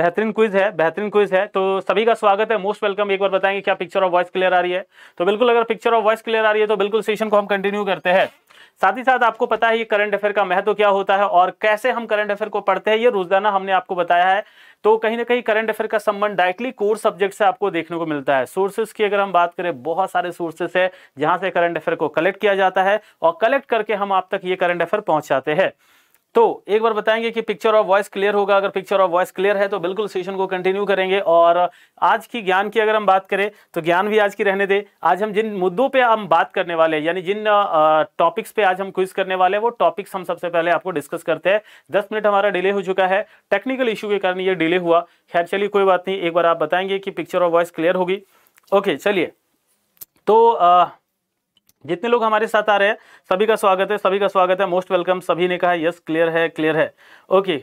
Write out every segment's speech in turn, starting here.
बेहतरीन क्विज है। तो सभी का स्वागत है, मोस्ट वेलकम। एक बार बताएंगे क्या पिक्चर और वॉइस क्लियर आ रही है? तो बिल्कुल, अगर पिक्चर और वॉइस क्लियर आ रही है तो बिल्कुल सेशन को हम कंटिन्यू करते हैं। साथ ही साथ आपको पता है ये करंट अफेयर का महत्व क्या होता है और कैसे हम करंट अफेयर को पढ़ते हैं, ये रोजाना हमने आपको बताया है। तो कहीं ना कहीं करंट अफेयर का संबंध डायरेक्टली कोर सब्जेक्ट से आपको देखने को मिलता है। सोर्सेज की अगर हम बात करें, बहुत सारे सोर्सेज है जहां से करंट अफेयर को कलेक्ट किया जाता है और कलेक्ट करके हम आप तक ये करंट अफेयर पहुंचाते हैं। तो एक बार बताएंगे कि पिक्चर और वॉइस क्लियर होगा? अगर पिक्चर और वॉइस क्लियर है तो बिल्कुल सेशन को कंटिन्यू करेंगे। और आज की ज्ञान की अगर हम बात करें तो ज्ञान भी आज की रहने दे। आज हम जिन मुद्दों पे हम बात करने वाले हैं, यानी जिन टॉपिक्स पे आज हम क्विज करने वाले हैं, वो टॉपिक्स हम सबसे पहले आपको डिस्कस करते हैं। 10 मिनट हमारा डिले हो चुका है, टेक्निकल इशू के कारण ये डिले हुआ। खैर चलिए कोई बात नहीं। एक बार आप बताएंगे कि पिक्चर और वॉइस क्लियर होगी? ओके चलिए, तो जितने लोग हमारे साथ आ रहे हैं सभी का स्वागत है। मोस्ट वेलकम सभी ने कहा यस, क्लियर है। ओके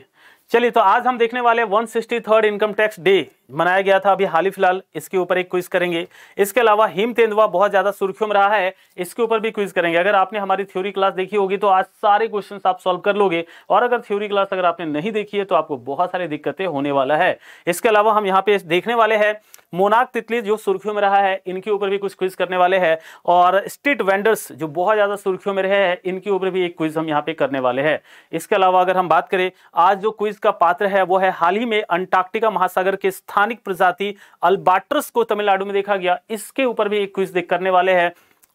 चलिए, तो आज हम देखने वाले 163rd इनकम टैक्स डे मनाया गया था अभी हाल ही फिलहाल, इसके ऊपर एक क्विज करेंगे। इसके अलावा हिम तेंदुआ बहुत ज्यादा सुर्खियों में रहा है, इसके ऊपर भी क्विज करेंगे। अगर आपने हमारी थ्योरी क्लास देखी होगी तो आज सारे क्वेश्चन आप सॉल्व कर लोगे, और अगर थ्योरी क्लास अगर आपने नहीं देखी है तो आपको बहुत सारी दिक्कतें होने वाला है। इसके अलावा हम यहाँ पे देखने वाले हैं मोनार्क तितली जो सुर्खियों में रहा है, इनके ऊपर भी कुछ क्विज करने वाले हैं। और स्ट्रीट वेंडर्स जो बहुत ज्यादा सुर्खियों में रहे हैं, इनके ऊपर भी एक क्विज हम यहाँ पे करने वाले हैं। इसके अलावा अगर हम बात करें, आज जो क्विज का पात्र है वो है हाल ही में अंटार्कटिका महासागर के स्थानिक प्रजाति अल्बाट्रस को तमिलनाडु में देखा गया, इसके ऊपर भी एक क्विज करने वाले हैं।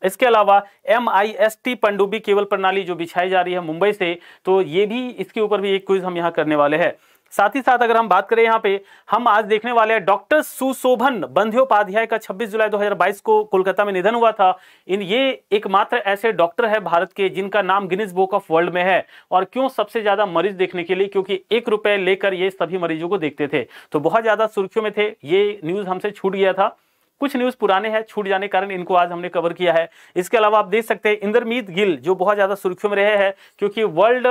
इसके अलावा MIST पनडुब्बी केबल प्रणाली जो बिछाई जा रही है मुंबई से, तो ये भी, इसके ऊपर भी एक क्विज हम यहाँ करने वाले हैं। साथ ही साथ अगर हम बात करें, यहाँ पे हम आज देखने वाले हैं डॉक्टर सुशोभन बंध्योपाध्याय का 26 जुलाई 2022 को कोलकाता में निधन हुआ था। ये एकमात्र ऐसे डॉक्टर है भारत के जिनका नाम गिनीज बुक ऑफ वर्ल्ड में है। और क्यों सबसे ज्यादा मरीज देखने के लिए? क्योंकि 1 रुपए लेकर ये सभी मरीजों को देखते थे। तो बहुत ज्यादा सुर्खियों में थे, ये न्यूज हमसे छूट गया था। कुछ न्यूज़ पुराने हैं, छूट जाने के कारण इनको आज हमने कवर किया है। इसके अलावा आप देख सकते हैं इंद्रमीत गिल जो बहुत ज़्यादा सुर्खियों में रहे हैं, क्योंकि वर्ल्ड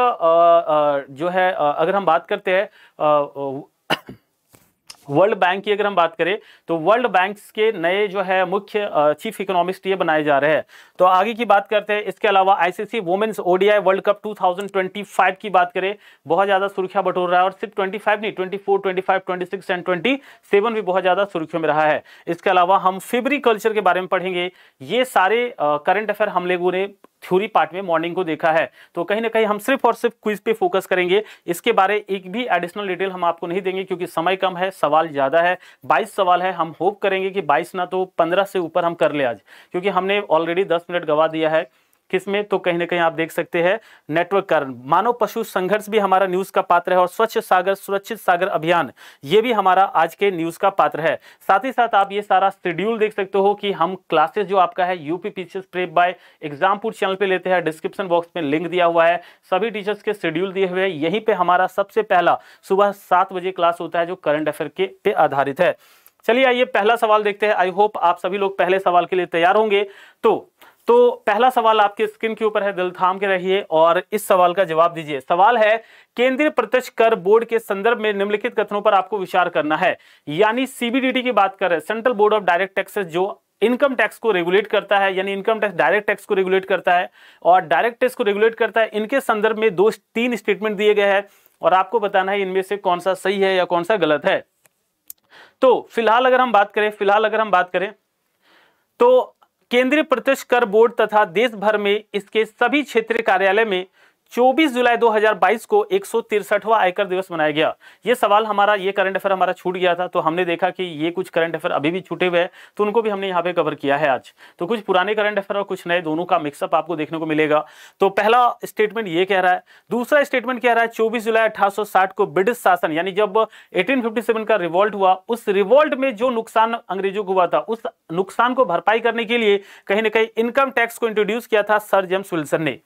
जो है, अगर हम बात करते हैं वर्ल्ड बैंक की, अगर हम बात करें तो वर्ल्ड बैंक के नए जो है मुख्य चीफ इकोनॉमिस्ट ये बनाए जा रहे हैं। तो आगे की बात करते हैं। इसके अलावा ICC Women's ODI World Cup 2025 की बात करें, बहुत ज़्यादा सुर्खियाँ बटोर रहा है। और सिर्फ 25 नहीं, 24, 25, 26 एंड 27 भी बहुत ज़्यादा सुर्खियों में रहा है। इसके अलावा हम फेबरी कल्चर के बारे में पढ़ेंगे। ये सारे करंट अफेयर हम लोगों ने थ्योरी पार्ट में मॉर्निंग को देखा है, तो कहीं ना कहीं हम सिर्फ और सिर्फ क्विज पे फोकस करेंगे। इसके बारे एक भी एडिशनल डिटेल हम आपको नहीं देंगे क्योंकि समय कम है, सवाल ज़्यादा है, 22 सवाल है। हम होप करेंगे कि 22 ना तो 15 से ऊपर हम कर ले आज, क्योंकि हमने ऑलरेडी 10 मिनट गवा दिया है किसमें। तो कहीं ना कहीं आप देख सकते हैं नेटवर्क कारण मानव पशु संघर्ष भी हमारा न्यूज का पात्र है, और स्वच्छ सागर सुरक्षित सागर अभियान ये भी हमारा आज के न्यूज का पात्र है। साथ ही साथ आप ये सारा शेड्यूल देख सकते हो कि हम क्लासेस जो आपका है UPPCS prep by Exampur channel पे लेते हैं। डिस्क्रिप्शन बॉक्स में लिंक दिया हुआ है, सभी टीचर्स के शेड्यूल दिए हुए हैं। यहीं पे हमारा सबसे पहला सुबह 7 बजे क्लास होता है जो करंट अफेयर के पे आधारित है। चलिए आइए पहला सवाल देखते हैं। आई होप आप सभी लोग पहले सवाल के लिए तैयार होंगे। तो पहला सवाल आपके स्क्रीन के ऊपर है, दिल थाम के रहिए और इस सवाल का जवाब दीजिए। सवाल है, केंद्रीय प्रत्यक्ष कर बोर्ड के संदर्भ में निम्नलिखित कथनों पर आपको विचार करना है। यानी CBDT की बात कर रहे हैं, Central Board of Direct Taxes जो इनकम टैक्स को रेगुलेट करता है, यानी इनकम टैक्स डायरेक्ट टैक्स को रेगुलेट करता है और डायरेक्ट टैक्स को रेगुलेट करता है। इनके संदर्भ में 2-3 स्टेटमेंट दिए गए हैं और आपको बताना है इनमें से कौन सा सही है या कौन सा गलत है। तो फिलहाल अगर हम बात करें तो केंद्रीय प्रत्यक्ष कर बोर्ड तथा देश भर में इसके सभी क्षेत्रीय कार्यालय में 24 जुलाई 2022 को 163वां आयकर दिवस मनाया गया। ये सवाल हमारा, ये करंट अफेयर हमारा छूट गया था, तो हमने देखा कि ये कुछ करंट अफेयर अभी भी छूटे हुए हैं, तो उनको भी हमने यहाँ पे कवर किया है आज। तो कुछ पुराने करंट अफेयर और कुछ नए, दोनों का मिक्सअप आपको देखने को मिलेगा। तो पहला स्टेटमेंट ये कह रहा है, दूसरा स्टेटमेंट कह रहा है 24 जुलाई 1860 को ब्रिटिश शासन, यानी जब 1857 का रिवॉल्ट हुआ, उस रिवॉल्ट में जो नुकसान अंग्रेजों को हुआ था, उस नुकसान को भरपाई करने के लिए कहीं ना कहीं इनकम टैक्स को इंट्रोड्यूस किया था सर जेम्स विल्सन ने।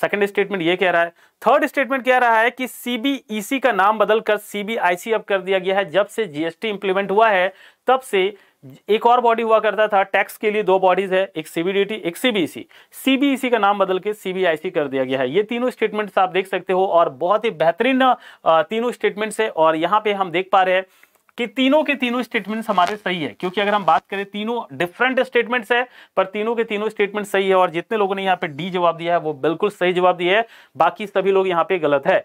सेकंड स्टेटमेंट ये कह रहा है। थर्ड स्टेटमेंट कह रहा है कि CBEC का नाम बदलकर CBIC अब कर दिया गया है। जब से GST इंप्लीमेंट हुआ है तब से एक और बॉडी हुआ करता था, टैक्स के लिए 2 बॉडीज है, एक CBDT एक CBEC। CBEC का नाम बदल के CBIC कर दिया गया है। ये तीनों स्टेटमेंट्स आप देख सकते हो और बहुत ही बेहतरीन तीनों स्टेटमेंट्स है। और यहाँ पे हम देख पा रहे हैं कि तीनों के तीनों स्टेटमेंट्स हमारे सही है, क्योंकि अगर हम बात करें तीनों डिफरेंट स्टेटमेंट्स है, पर तीनों के तीनों स्टेटमेंट सही है। और जितने लोगों ने यहाँ पे डी जवाब दिया है वो बिल्कुल सही जवाब दिया है, बाकी सभी लोग यहाँ पे गलत है।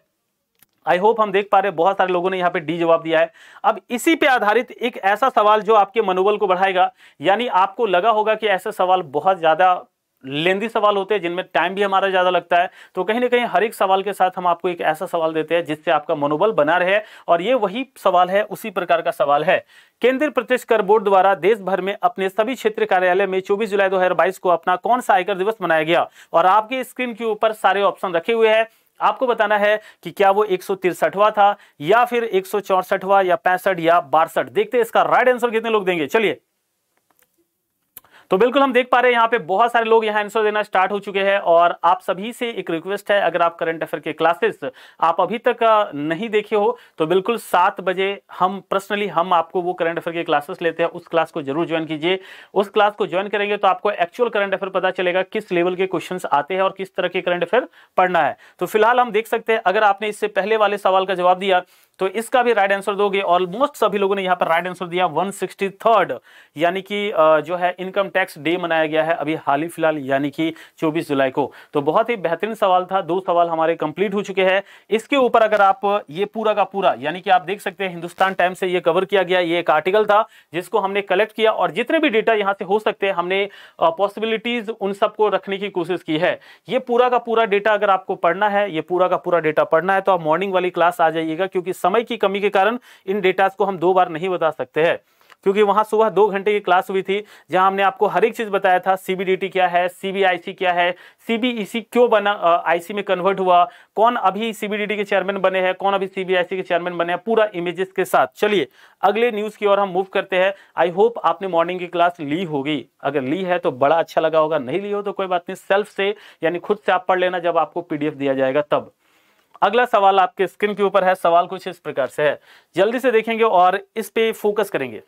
आई होप हम देख पा रहे हैं बहुत सारे लोगों ने यहाँ पे डी जवाब दिया है। अब इसी पे आधारित एक ऐसा सवाल जो आपके मनोबल को बढ़ाएगा, यानी आपको लगा होगा कि ऐसे सवाल बहुत ज़्यादा लेंदी सवाल होते हैं जिनमें टाइम भी हमारा ज़्यादा लगता है, तो कहीं ना कहीं हर एक सवाल के साथ हम आपको एक ऐसा सवाल देते हैं जिससे आपका मनोबल बना रहे, और ये वही सवाल है, उसी प्रकार का सवाल है। केंद्रीय प्रत्यक्ष कर बोर्ड द्वारा देश भर में अपने सभी क्षेत्रीय कार्यालय में 24 जुलाई 2022 को अपना कौन सा आयकर दिवस मनाया गया, और आपके स्क्रीन के ऊपर सारे ऑप्शन रखे हुए हैं। आपको बताना है कि क्या वो 163वां था या फिर 164वां या 65 या 62। देखते हैं इसका राइट आंसर कितने लोग देंगे। चलिए, तो बिल्कुल हम देख पा रहे हैं यहाँ पे बहुत सारे लोग यहाँ आंसर देना स्टार्ट हो चुके हैं। और आप सभी से एक रिक्वेस्ट है, अगर आप करंट अफेयर के क्लासेस आप अभी तक नहीं देखे हो तो बिल्कुल 7 बजे हम पर्सनली हम आपको वो करंट अफेयर के क्लासेस लेते हैं, उस क्लास को जरूर ज्वाइन कीजिए। उस क्लास को ज्वाइन करेंगे तो आपको एक्चुअल करंट अफेयर पता चलेगा किस लेवल के क्वेश्चन आते हैं और किस तरह के करंट अफेयर पढ़ना है। तो फिलहाल हम देख सकते हैं, अगर आपने इससे पहले वाले सवाल का जवाब दिया तो इसका भी राइट आंसर दोगे। ऑलमोस्ट सभी लोगों ने यहाँ पर राइट आंसर दिया 163, यानी कि जो है इनकम टैक्स डे मनाया गया है अभी हाल ही फिलहाल, यानी कि 24 जुलाई को। तो बहुत ही बेहतरीन सवाल था, 2 सवाल हमारे कंप्लीट हो चुके हैं। इसके ऊपर अगर आप ये पूरा का पूरा, यानी कि आप देख सकते हैं हिंदुस्तान टाइम से ये कवर किया गया, ये एक आर्टिकल था जिसको हमने कलेक्ट किया और जितने भी डेटा यहाँ से हो सकते हैं हमने पॉसिबिलिटीज उन सबको रखने की कोशिश की है। ये पूरा का पूरा डेटा अगर आपको पढ़ना है, ये पूरा का पूरा डेटा पढ़ना है तो आप मॉर्निंग वाली क्लास आ जाइएगा, क्योंकि समय की कमी के कारण इन डेटा को हम 2 बार नहीं बता सकते हैं, क्योंकि वहां सुबह 2 घंटे की क्लास हुई थी जहां हमने आपको हर एक चीज बताया था। सीबीडीटी क्या है, सीबीआईसी क्या है, सीबीईसी क्यों बना, आईसी में कन्वर्ट हुआ, कौन अभी सीबीडीटी के चेयरमैन बने हैं, कौन अभी सीबीआईसी के चेयरमैन बने हैं, पूरा इमेजेस के साथ। चलिए अगले न्यूज की ओर हम मूव करते हैं। आई होप आपने मॉर्निंग की क्लास ली होगी, अगर ली है तो बड़ा अच्छा लगा होगा, नहीं ली हो तो कोई बात नहीं, सेल्फ से यानी खुद से आप पढ़ लेना जब आपको पीडीएफ दिया जाएगा तब। अगला सवाल आपके स्क्रीन के ऊपर है, सवाल कुछ इस प्रकार से है, जल्दी से देखेंगे और इस पे फोकस करेंगे।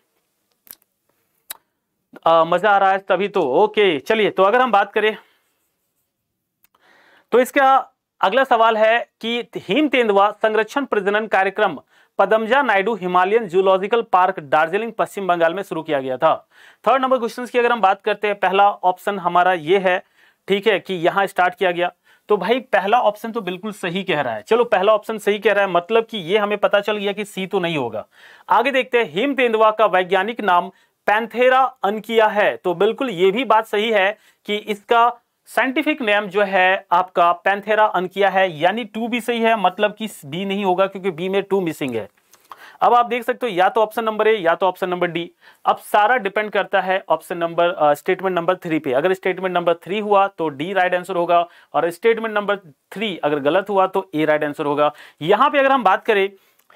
मजा आ रहा है तभी तो, ओके। चलिए, तो अगर हम बात करें तो इसका अगला सवाल है कि हिम तेंदुआ संरक्षण प्रजनन कार्यक्रम Padmaja Naidu Himalayan Zoological Park Darjeeling Paschim Bengal में शुरू किया गया था। थर्ड नंबर क्वेश्चन की अगर हम बात करते हैं, पहला ऑप्शन हमारा ये है, ठीक है, कि यहाँ स्टार्ट किया गया, तो भाई पहला ऑप्शन तो बिल्कुल सही कह रहा है। चलो पहला ऑप्शन सही कह रहा है, मतलब कि ये हमें पता चल गया कि सी तो नहीं होगा। आगे देखते हैं, हिम तेंदुआ का वैज्ञानिक नाम पैंथेरा अनकिया है, तो बिल्कुल ये भी बात सही है कि इसका साइंटिफिक नेम जो है आपका पैंथेरा अनकिया है, यानी 2 भी सही है, मतलब कि बी नहीं होगा क्योंकि बी में 2 मिसिंग है। अब आप देख सकते हो या तो ऑप्शन नंबर ए या तो ऑप्शन नंबर डी। अब सारा डिपेंड करता है ऑप्शन नंबर स्टेटमेंट नंबर 3 पे। अगर स्टेटमेंट नंबर 3 हुआ तो डी राइट आंसर होगा, और स्टेटमेंट नंबर 3 अगर गलत हुआ तो ए राइट आंसर होगा। यहाँ पे अगर हम बात करें,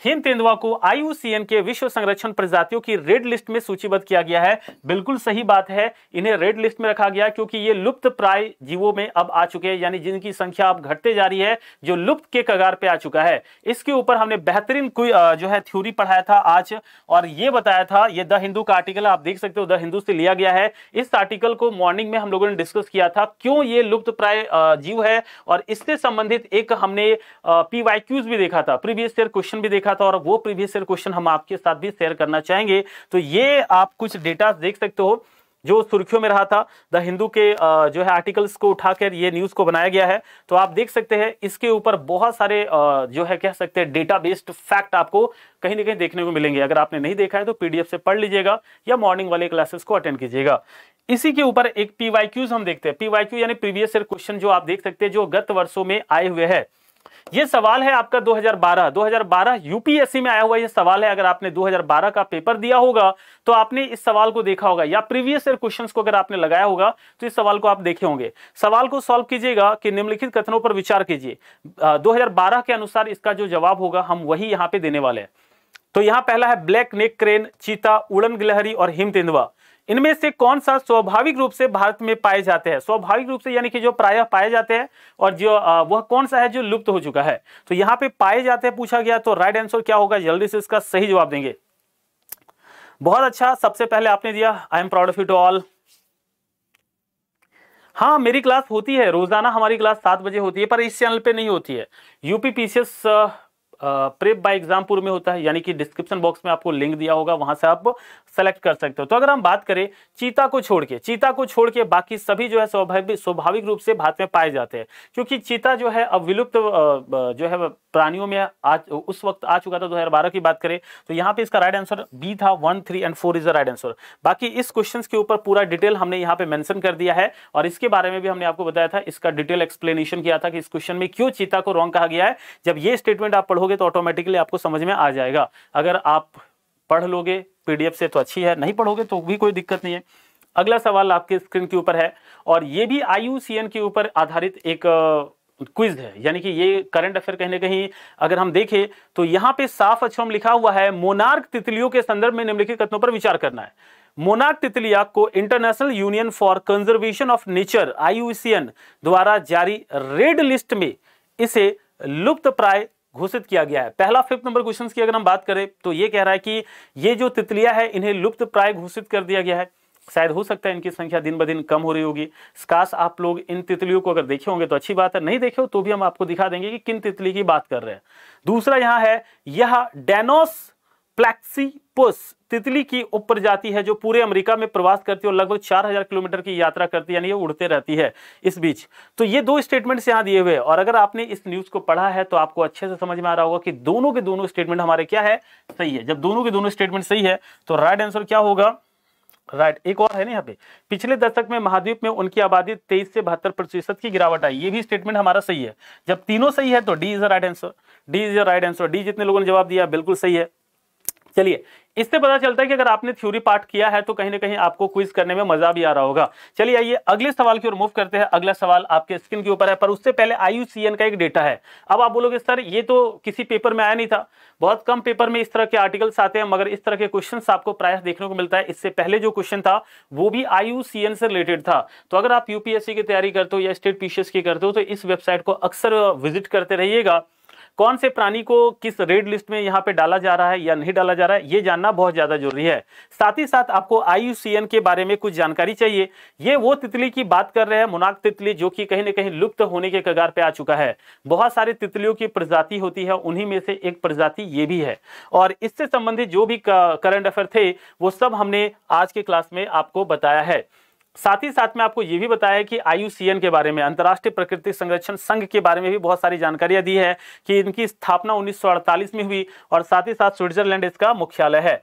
हिम तेंदुआ को IUCN के विश्व संरक्षण प्रजातियों की रेड लिस्ट में सूचीबद्ध किया गया है, बिल्कुल सही बात है, इन्हें रेड लिस्ट में रखा गया क्योंकि ये लुप्त प्राय जीवों में अब आ चुके हैं, यानी जिनकी संख्या अब घटते जा रही है, जो लुप्त के कगार पे आ चुका है। इसके ऊपर हमने बेहतरीन कोई जो है थ्योरी पढ़ाया था आज, और ये बताया था, ये द हिंदू का आर्टिकल आप देख सकते हो, द हिंदू से लिया गया है। इस आर्टिकल को मॉर्निंग में हम लोगों ने डिस्कस किया था, क्यों ये लुप्त प्राय जीव है, और इससे संबंधित एक हमने PYQs भी देखा था, प्रीवियस ईयर क्वेश्चन भी देखा था, और वो प्रीवियस ईयर क्वेश्चन हम आपके साथ भी शेयर करना चाहेंगे। तो ये आप कुछ डेटा देख सकते हो जो सुर्खियों में रहा था, द हिंदू के जो है आर्टिकल्स को उठाकर ये न्यूज़ को बनाया गया है। तो आप देख सकते हैं इसके ऊपर बहुत सारे जो है कह सकते हैं डेटा बेस्ड फैक्ट आपको कहीं ना कहीं देखने को मिलेंगे। अगर आपने नहीं देखा है तो PDF से पढ़ लीजिएगा या मॉर्निंग वाले क्लासेस को अटेंड कीजिएगा। इसी के ऊपर एक PYQs हम देखते हैं। PYQ यानी प्रीवियस ईयर क्वेश्चन जो आप देख सकते हैं जो गत वर्षों में आए हुए हैं। ये सवाल है आपका 2012 यूपीएससी में आया हुआ ये सवाल है। अगर आपने 2012 का पेपर दिया होगा तो आपने इस सवाल को देखा होगा, या प्रीवियस ईयर क्वेश्चंस को अगर आपने लगाया होगा तो इस सवाल को आप देखे होंगे। सवाल को सॉल्व कीजिएगा कि निम्नलिखित कथनों पर विचार कीजिए, 2012 के अनुसार इसका जो जवाब होगा हम वही यहाँ पे देने वाले हैं। तो यहाँ पहला है ब्लैक नेक क्रेन, चीता, उड़न गिलहरी और हिम तेंदुआ, इनमें से कौन सा स्वाभाविक रूप से भारत में पाए जाते हैं। स्वाभाविक रूप से यानी कि जो प्रायः पाए जाते हैं, और जो वह कौन सा है जो लुप्त हो चुका है। तो यहाँ पे पाए जाते हैं पूछा गया, तो राइट आंसर क्या होगा, जल्दी से इसका सही जवाब देंगे। बहुत अच्छा, सबसे पहले आपने दिया, I am proud of you to all. हाँ, मेरी क्लास होती है रोजाना, हमारी क्लास 7 बजे होती है, पर इस चैनल पर नहीं होती है। UPPCS प्रेप बाय एग्जामपुर में होता है, यानी कि डिस्क्रिप्शन बॉक्स में आपको लिंक दिया होगा, वहां से आप सेलेक्ट कर सकते हो। तो अगर हम बात करें चीता को छोड़ के बाकी सभी जो है स्वाभाविक रूप से भारत में पाए जाते हैं, क्योंकि चीता जो है अब विलुप्त जो है प्राणियों में आज उस वक्त आ चुका था 2012 की बात करें तो यहाँ पे इसका राइट आंसर बी था। 1, 3 और 4 इज द राइट आंसर। बाकी इस क्वेश्चन के ऊपर पूरा डिटेल हमने यहाँ पे मेंशन कर दिया है और इसके बारे में भी हमने आपको बताया था, इसका डिटेल एक्सप्लेनेशन किया था कि इस क्वेश्चन में क्यों चीता को रॉन्ग कहा गया है। जब ये स्टेटमेंट आप पढ़ोगे तो ऑटोमेटिकली आपको समझ में आ जाएगा। अगर आप पढ़ लोगे पीडीएफ से तो अच्छी है, नहीं पढ़ोगे तो भी कोई दिक्कत नहीं है। अगला सवाल आपके स्क्रीन के ऊपर है और ये भी IUCN के ऊपर आधारित एक क्विज है, यानी कि ये करंट अफेयर कहीं ना कहीं अगर हम देखें तो यहाँ पे साफ अक्षरों में लिखा हुआ है मोनार्क तितलियों के संदर्भ में निम्नलिखित कथनों पर विचार करना है। मोनार्क तितलिया को International Union for Conservation of Nature IUCN द्वारा जारी रेड लिस्ट में इसे लुप्त प्राय घोषित किया गया है। पहला 5th नंबर क्वेश्चन की अगर हम बात करें तो ये कह रहा है कि ये जो तितलियां है इन्हें लुप्त प्राय घोषित कर दिया गया है। शायद हो सकता है इनकी संख्या दिन ब दिन कम हो रही होगी। काश आप लोग इन तितलियों को अगर देखे होंगे तो अच्छी बात है, नहीं देखे हो तो भी हम आपको दिखा देंगे कि किन तितली की बात कर रहे हैं। दूसरा यहाँ है, यह डेनोस प्लेक्सीपस तितली की उपप्रजाति है जो पूरे अमेरिका में प्रवास करती है और लगभग 4000 किलोमीटर की यात्रा करती है, यानी ये उड़ते रहती है। इस बीच तो ये दो स्टेटमेंट्स यहाँ दिए हुए हैं और अगर आपने इस न्यूज़ को पढ़ा है तो आपको अच्छे से समझ में आ रहा होगा कि दोनों के दोनों स्टेटमेंट हमारे क्या है, सही है। जब दोनों के दोनों स्टेटमेंट सही है तो राइट आंसर क्या होगा? राइट, एक और है ना यहाँ पे, पिछले दशक में महाद्वीप में उनकी आबादी 23 से 72% की गिरावट आई। ये भी स्टेटमेंट हमारा सही है। जब तीनों सही है तो D is the right answer. D जितने लोगों ने जवाब दिया बिल्कुल सही है। चलिए, इससे पता चलता है कि अगर आपने थ्योरी पार्ट किया है तो कहीं ना कहीं आपको क्विज करने में मजा भी आ रहा होगा। चलिए आइए अगले सवाल की ओर मूव करते हैं। अगला सवाल आपके स्क्रीन के ऊपर है पर उससे पहले IUCN का एक डेटा है। अब आप बोलोगे सर ये तो किसी पेपर में आया नहीं था, बहुत कम पेपर में इस तरह के आर्टिकल्स आते हैं मगर इस तरह के क्वेश्चन आपको प्रायः देखने को मिलता है। इससे पहले जो क्वेश्चन था वो भी IUCN से रिलेटेड था। तो अगर आप UPSC की तैयारी करते हो या स्टेट पीसीएस की करते हो तो इस वेबसाइट को अक्सर विजिट करते रहिएगा। कौन से प्राणी को किस रेड लिस्ट में यहाँ पे डाला जा रहा है या नहीं डाला जा रहा है, ये जानना बहुत ज़्यादा जरूरी है। साथ ही साथ आपको IUCN के बारे में कुछ जानकारी चाहिए। ये वो तितली की बात कर रहे हैं, मोनार्क तितली, जो कि कहीं ना कहीं लुप्त होने के कगार पे आ चुका है। बहुत सारी तितलियों की प्रजाति होती है, उन्हीं में से एक प्रजाति ये भी है। और इससे संबंधित जो भी करंट अफेयर थे वो सब हमने आज के क्लास में आपको बताया है। साथ ही साथ में आपको ये भी बताया कि IUCN के बारे में, अंतर्राष्ट्रीय प्राकृतिक संरक्षण संघ के बारे में भी बहुत सारी जानकारियां दी है कि इनकी स्थापना 1948 में हुई और साथ ही साथ स्विट्जरलैंड इसका मुख्यालय है।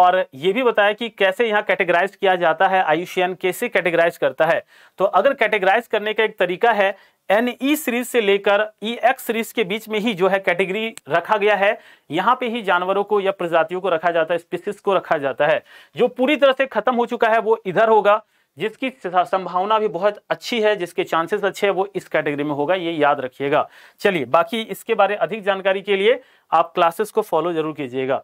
और ये भी बताया कि कैसे यहाँ कैटेगराइज किया जाता है, IUCN कैसे कैटेगराइज करता है। तो अगर कैटेगराइज करने का एक तरीका है, NE सीरीज से लेकर EX सीरीज के बीच में ही जो है कैटेगरी रखा गया है। यहाँ पे ही जानवरों को या प्रजातियों को रखा जाता है, स्पीसीज को रखा जाता है। जो पूरी तरह से खत्म हो चुका है वो इधर होगा, जिसकी संभावना भी बहुत अच्छी है, जिसके चांसेस अच्छे हैं वो इस कैटेगरी में होगा, ये याद रखिएगा। चलिए, बाकी इसके बारे में अधिक जानकारी के लिए आप क्लासेस को फॉलो जरूर कीजिएगा।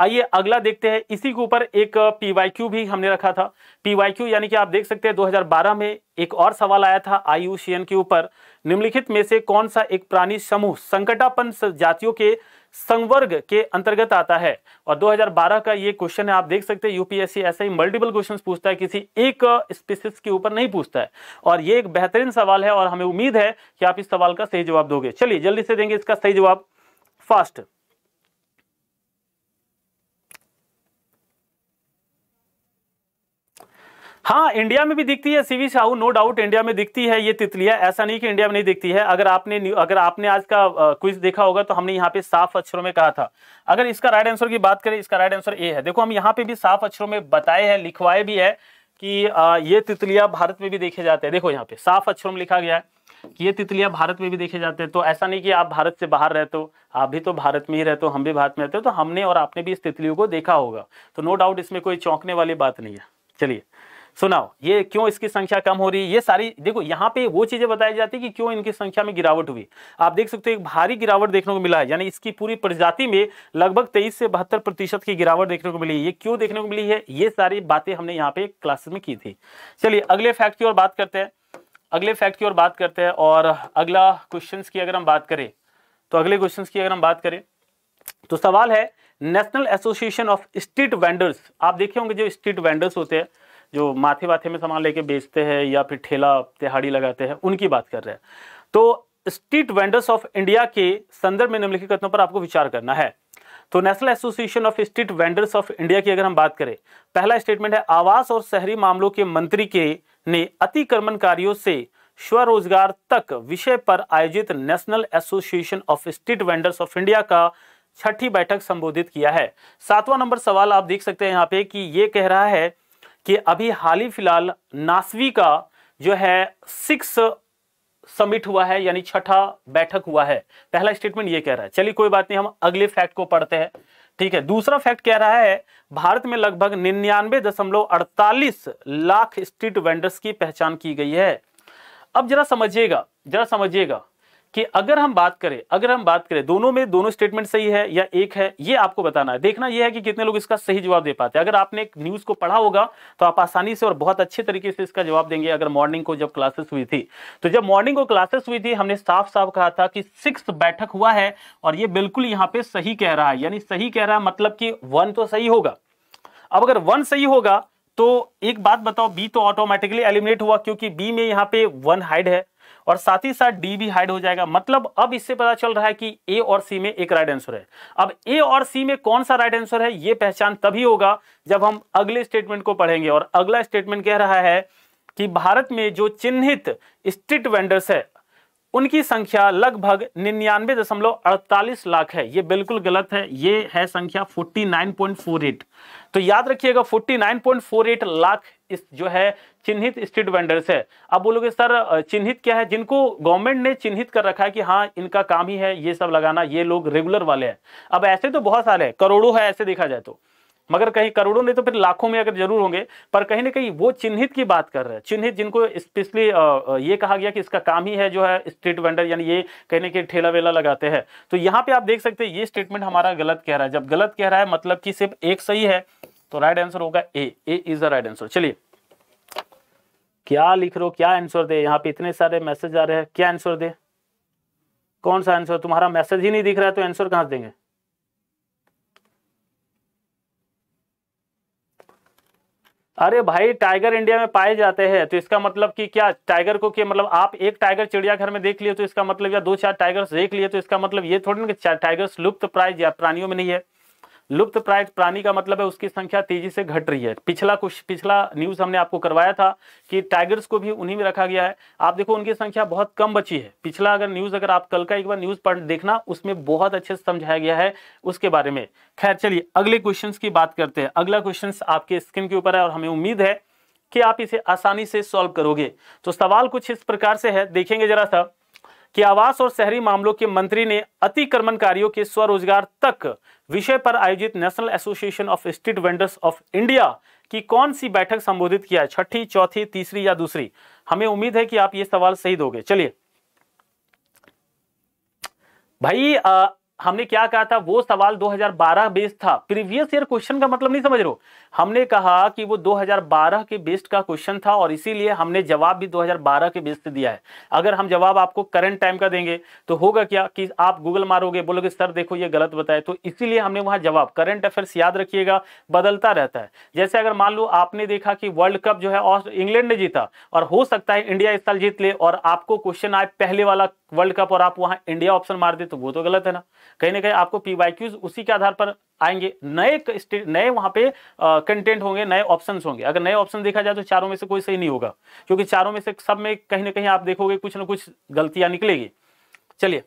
आइए अगला देखते हैं। इसी के ऊपर एक PYQ भी हमने रखा था। PYQ यानी कि आप देख सकते हैं 2012 में एक और सवाल आया था IUCN के ऊपर, निम्नलिखित में से कौन सा एक प्राणी समूह संकटापन्न जातियों के संवर्ग के अंतर्गत आता है। और 2012 का ये क्वेश्चन है, आप देख सकते हैं। यूपीएससी ऐसे ही मल्टीपल क्वेश्चंस पूछता है, किसी एक स्पीसीज के ऊपर नहीं पूछता है। और ये एक बेहतरीन सवाल है और हमें उम्मीद है कि आप इस सवाल का सही जवाब दोगे। चलिए जल्दी से देंगे इसका सही जवाब फास्ट। हाँ, इंडिया में भी दिखती है CV Sahu, no doubt India में दिखती है ये तितलियां। ऐसा नहीं कि इंडिया में नहीं दिखती है। अगर आपने आज का क्विज देखा होगा तो हमने यहाँ पे साफ अक्षरों में कहा था। अगर इसका राइट आंसर की बात करें, इसका राइट आंसर ए है। देखो, हम यहाँ पे भी साफ अक्षरों में बताए हैं, लिखवाए भी है कि ये तितलियां भारत में भी देखे जाते हैं। देखो यहाँ पे साफ अक्षरों में लिखा गया है कि ये तितलियां भारत में भी देखे जाते हैं। तो ऐसा नहीं कि आप भारत से बाहर रहते हो, आप भी तो भारत में ही रहते हो, हम भी भारत में रहते हो, तो हमने और आपने भी इस तितलियों को देखा होगा। तो नो डाउट इसमें कोई चौंकने वाली बात नहीं है। चलिए सुनाओ, ये क्यों इसकी संख्या कम हो रही है, ये सारी देखो यहाँ पे वो चीजें बताई जाती है कि क्यों इनकी संख्या में गिरावट हुई। आप देख सकते हो एक भारी गिरावट देखने को मिला है, यानी इसकी पूरी प्रजाति में लगभग 23 से 72% की गिरावट देखने को मिली है। ये क्यों देखने को मिली है, ये सारी बातें हमने यहाँ पे क्लासेस में की थी। चलिए अगले फैक्ट की ओर बात करते हैं। और अगला क्वेश्चन की अगर हम बात करें तो सवाल है National Association of Street Vendors. आप देखे होंगे जो स्ट्रीट वेंडर्स होते हैं, जो माथे माथे में सामान लेके बेचते हैं या फिर ठेला तिहाड़ी लगाते हैं, उनकी बात कर रहे हैं। तो स्ट्रीट वेंडर्स ऑफ इंडिया के संदर्भ में निम्नलिखित कथनों पर आपको विचार करना है। तो National Association of Street Vendors of India की अगर हम बात करें, पहला स्टेटमेंट है आवास और शहरी मामलों के मंत्री ने अतिक्रमणकारियों से स्वरोजगार तक विषय पर आयोजित National Association of Street Vendors of India का छठी बैठक संबोधित किया है। सातवां नंबर सवाल आप देख सकते हैं यहाँ पे कि ये कह रहा है कि अभी हाल ही फिलहाल नासवी का जो है 6 समिट हुआ है, यानी छठा बैठक हुआ है। पहला स्टेटमेंट ये कह रहा है। चलिए कोई बात नहीं, हम अगले फैक्ट को पढ़ते हैं, ठीक है। दूसरा फैक्ट कह रहा है भारत में लगभग 99.48 लाख स्ट्रीट वेंडर्स की पहचान की गई है। अब जरा समझिएगा कि अगर हम बात करें दोनों स्टेटमेंट सही है या एक है, ये आपको बताना है। देखना यह है कि कितने लोग इसका सही जवाब दे पाते हैं। अगर आपने न्यूज़ को पढ़ा होगा तो आप आसानी से और बहुत अच्छे तरीके से इसका जवाब देंगे। अगर मॉर्निंग को जब क्लासेस हुई थी हमने साफ साफ कहा था कि 6 बैठक हुआ है, और ये बिल्कुल यहाँ पे सही कह रहा है। यानी सही कह रहा है मतलब कि 1 तो सही होगा। अब अगर 1 सही होगा तो एक बात बताओ, बी तो ऑटोमेटिकली एलिमिनेट हुआ क्योंकि बी में यहाँ पे 1 हाइड है, और साथ ही साथ डी भी हाइड हो जाएगा। मतलब अब इससे पता चल रहा है कि ए और सी में एक राइट आंसर है। अब ए और सी में कौन सा राइट आंसर है ये पहचान तभी होगा जब हम अगले स्टेटमेंट को पढ़ेंगे। और अगला स्टेटमेंट कह रहा है कि भारत में जो चिन्हित स्ट्रीट वेंडर्स है उनकी संख्या लगभग 99.48 लाख है। ये बिल्कुल गलत है, ये है संख्या 49.48। तो याद रखिएगा 49.48 लाख इस जो है चिन्हित स्ट्रीट वेंडर्स है। अब बोलोगे सर चिन्हित क्या है? जिनको गवर्नमेंट ने चिन्हित कर रखा है कि हाँ इनका काम ही है ये सब लगाना, ये लोग रेगुलर वाले हैं। अब ऐसे तो बहुत सारे हैं, करोड़ों है ऐसे देखा जाए तो, मगर कहीं करोड़ों नहीं तो फिर लाखों में अगर जरूर होंगे, पर कहीं ना कहीं वो चिन्हित की बात कर रहे हैं। चिन्हित जिनको स्पेशली ये कहा गया कि इसका काम ही है जो है स्ट्रीट वेंडर, यानी ये कहने के ठेला वेला लगाते हैं। तो यहाँ पे आप देख सकते हैं ये स्टेटमेंट हमारा गलत कह रहा है। जब गलत कह रहा है मतलब कि सिर्फ एक सही है, तो राइट आंसर होगा A. A is the right answer. चलिए क्या लिख रहे हो, क्या आंसर दे? यहाँ पे इतने सारे मैसेज आ रहे हैं, क्या आंसर दे? कौन सा आंसर? तुम्हारा मैसेज ही नहीं दिख रहा है तो आंसर कहाँ से देंगे? अरे भाई टाइगर इंडिया में पाए जाते हैं, तो इसका मतलब कि क्या टाइगर को कि मतलब आप एक टाइगर चिड़ियाघर में देख लिए तो इसका मतलब, या 2-4 टाइगर्स देख लिए तो इसका मतलब ये थोड़ी ना कि टाइगर्स लुप्त प्राय प्राणियों में नहीं है। लुप्त प्राय प्राणी का मतलब है उसकी संख्या तेजी से घट रही है। पिछला न्यूज़ हमने आपको करवाया था कि टाइगर्स को भी उन्हीं में रखा गया है। आप देखो उनकी संख्या बहुत कम बची है। पिछला अगर न्यूज़ अगर आप कल का एक बार न्यूज़ पढ़ देखना, उसमें बहुत अच्छे से समझाया गया है उसके बारे में। खैर चलिए अगले क्वेश्चन की बात करते हैं। अगला क्वेश्चन आपके स्क्रीन के ऊपर है और हमें उम्मीद है कि आप इसे आसानी से सॉल्व करोगे। तो सवाल कुछ इस प्रकार से है, देखेंगे जरा सा कि आवास और शहरी मामलों के मंत्री ने अतिक्रमणकारियों के स्वरोजगार तक विषय पर आयोजित National Association of Street Vendors of India की कौन सी बैठक संबोधित किया है? छठी, चौथी, तीसरी या दूसरी? हमें उम्मीद है कि आप ये सवाल सही दोगे। चलिए भाई हमने क्या कहा था? वो सवाल 2012 बेस्ड था। प्रीवियस ईयर क्वेश्चन का मतलब नहीं समझ रहे हो। हमने कहा कि वो 2012 के बेस्ड का क्वेश्चन था और इसीलिए हमने जवाब भी 2012 के बेस्ड दिया है। अगर हम जवाब आपको करंट टाइम का देंगे तो होगा क्या कि आप गूगल मारोगे, बोलोगे सर देखो ये गलत बताए। तो इसीलिए हमने वहाँ जवाब करंट अफेयर्स, याद रखिएगा बदलता रहता है। जैसे अगर मान लो आपने देखा कि वर्ल्ड कप जो है इंग्लैंड ने जीता और हो सकता है इंडिया इस साल जीत ले, और आपको क्वेश्चन आए पहले वाला वर्ल्ड कप और आप वहाँ इंडिया ऑप्शन मार दे, तो वो तो गलत है ना। कहीं ना कहीं आपको पीवाईक्यूज उसी के आधार पर आएंगे, नए वहां पे कंटेंट होंगे, नए ऑप्शंस होंगे। अगर नए ऑप्शन देखा जाए तो चारों में से कोई सही नहीं होगा क्योंकि चारों में से सब में कहीं ना कहीं आप देखोगे कुछ ना कुछ गलतियां निकलेगी। चलिए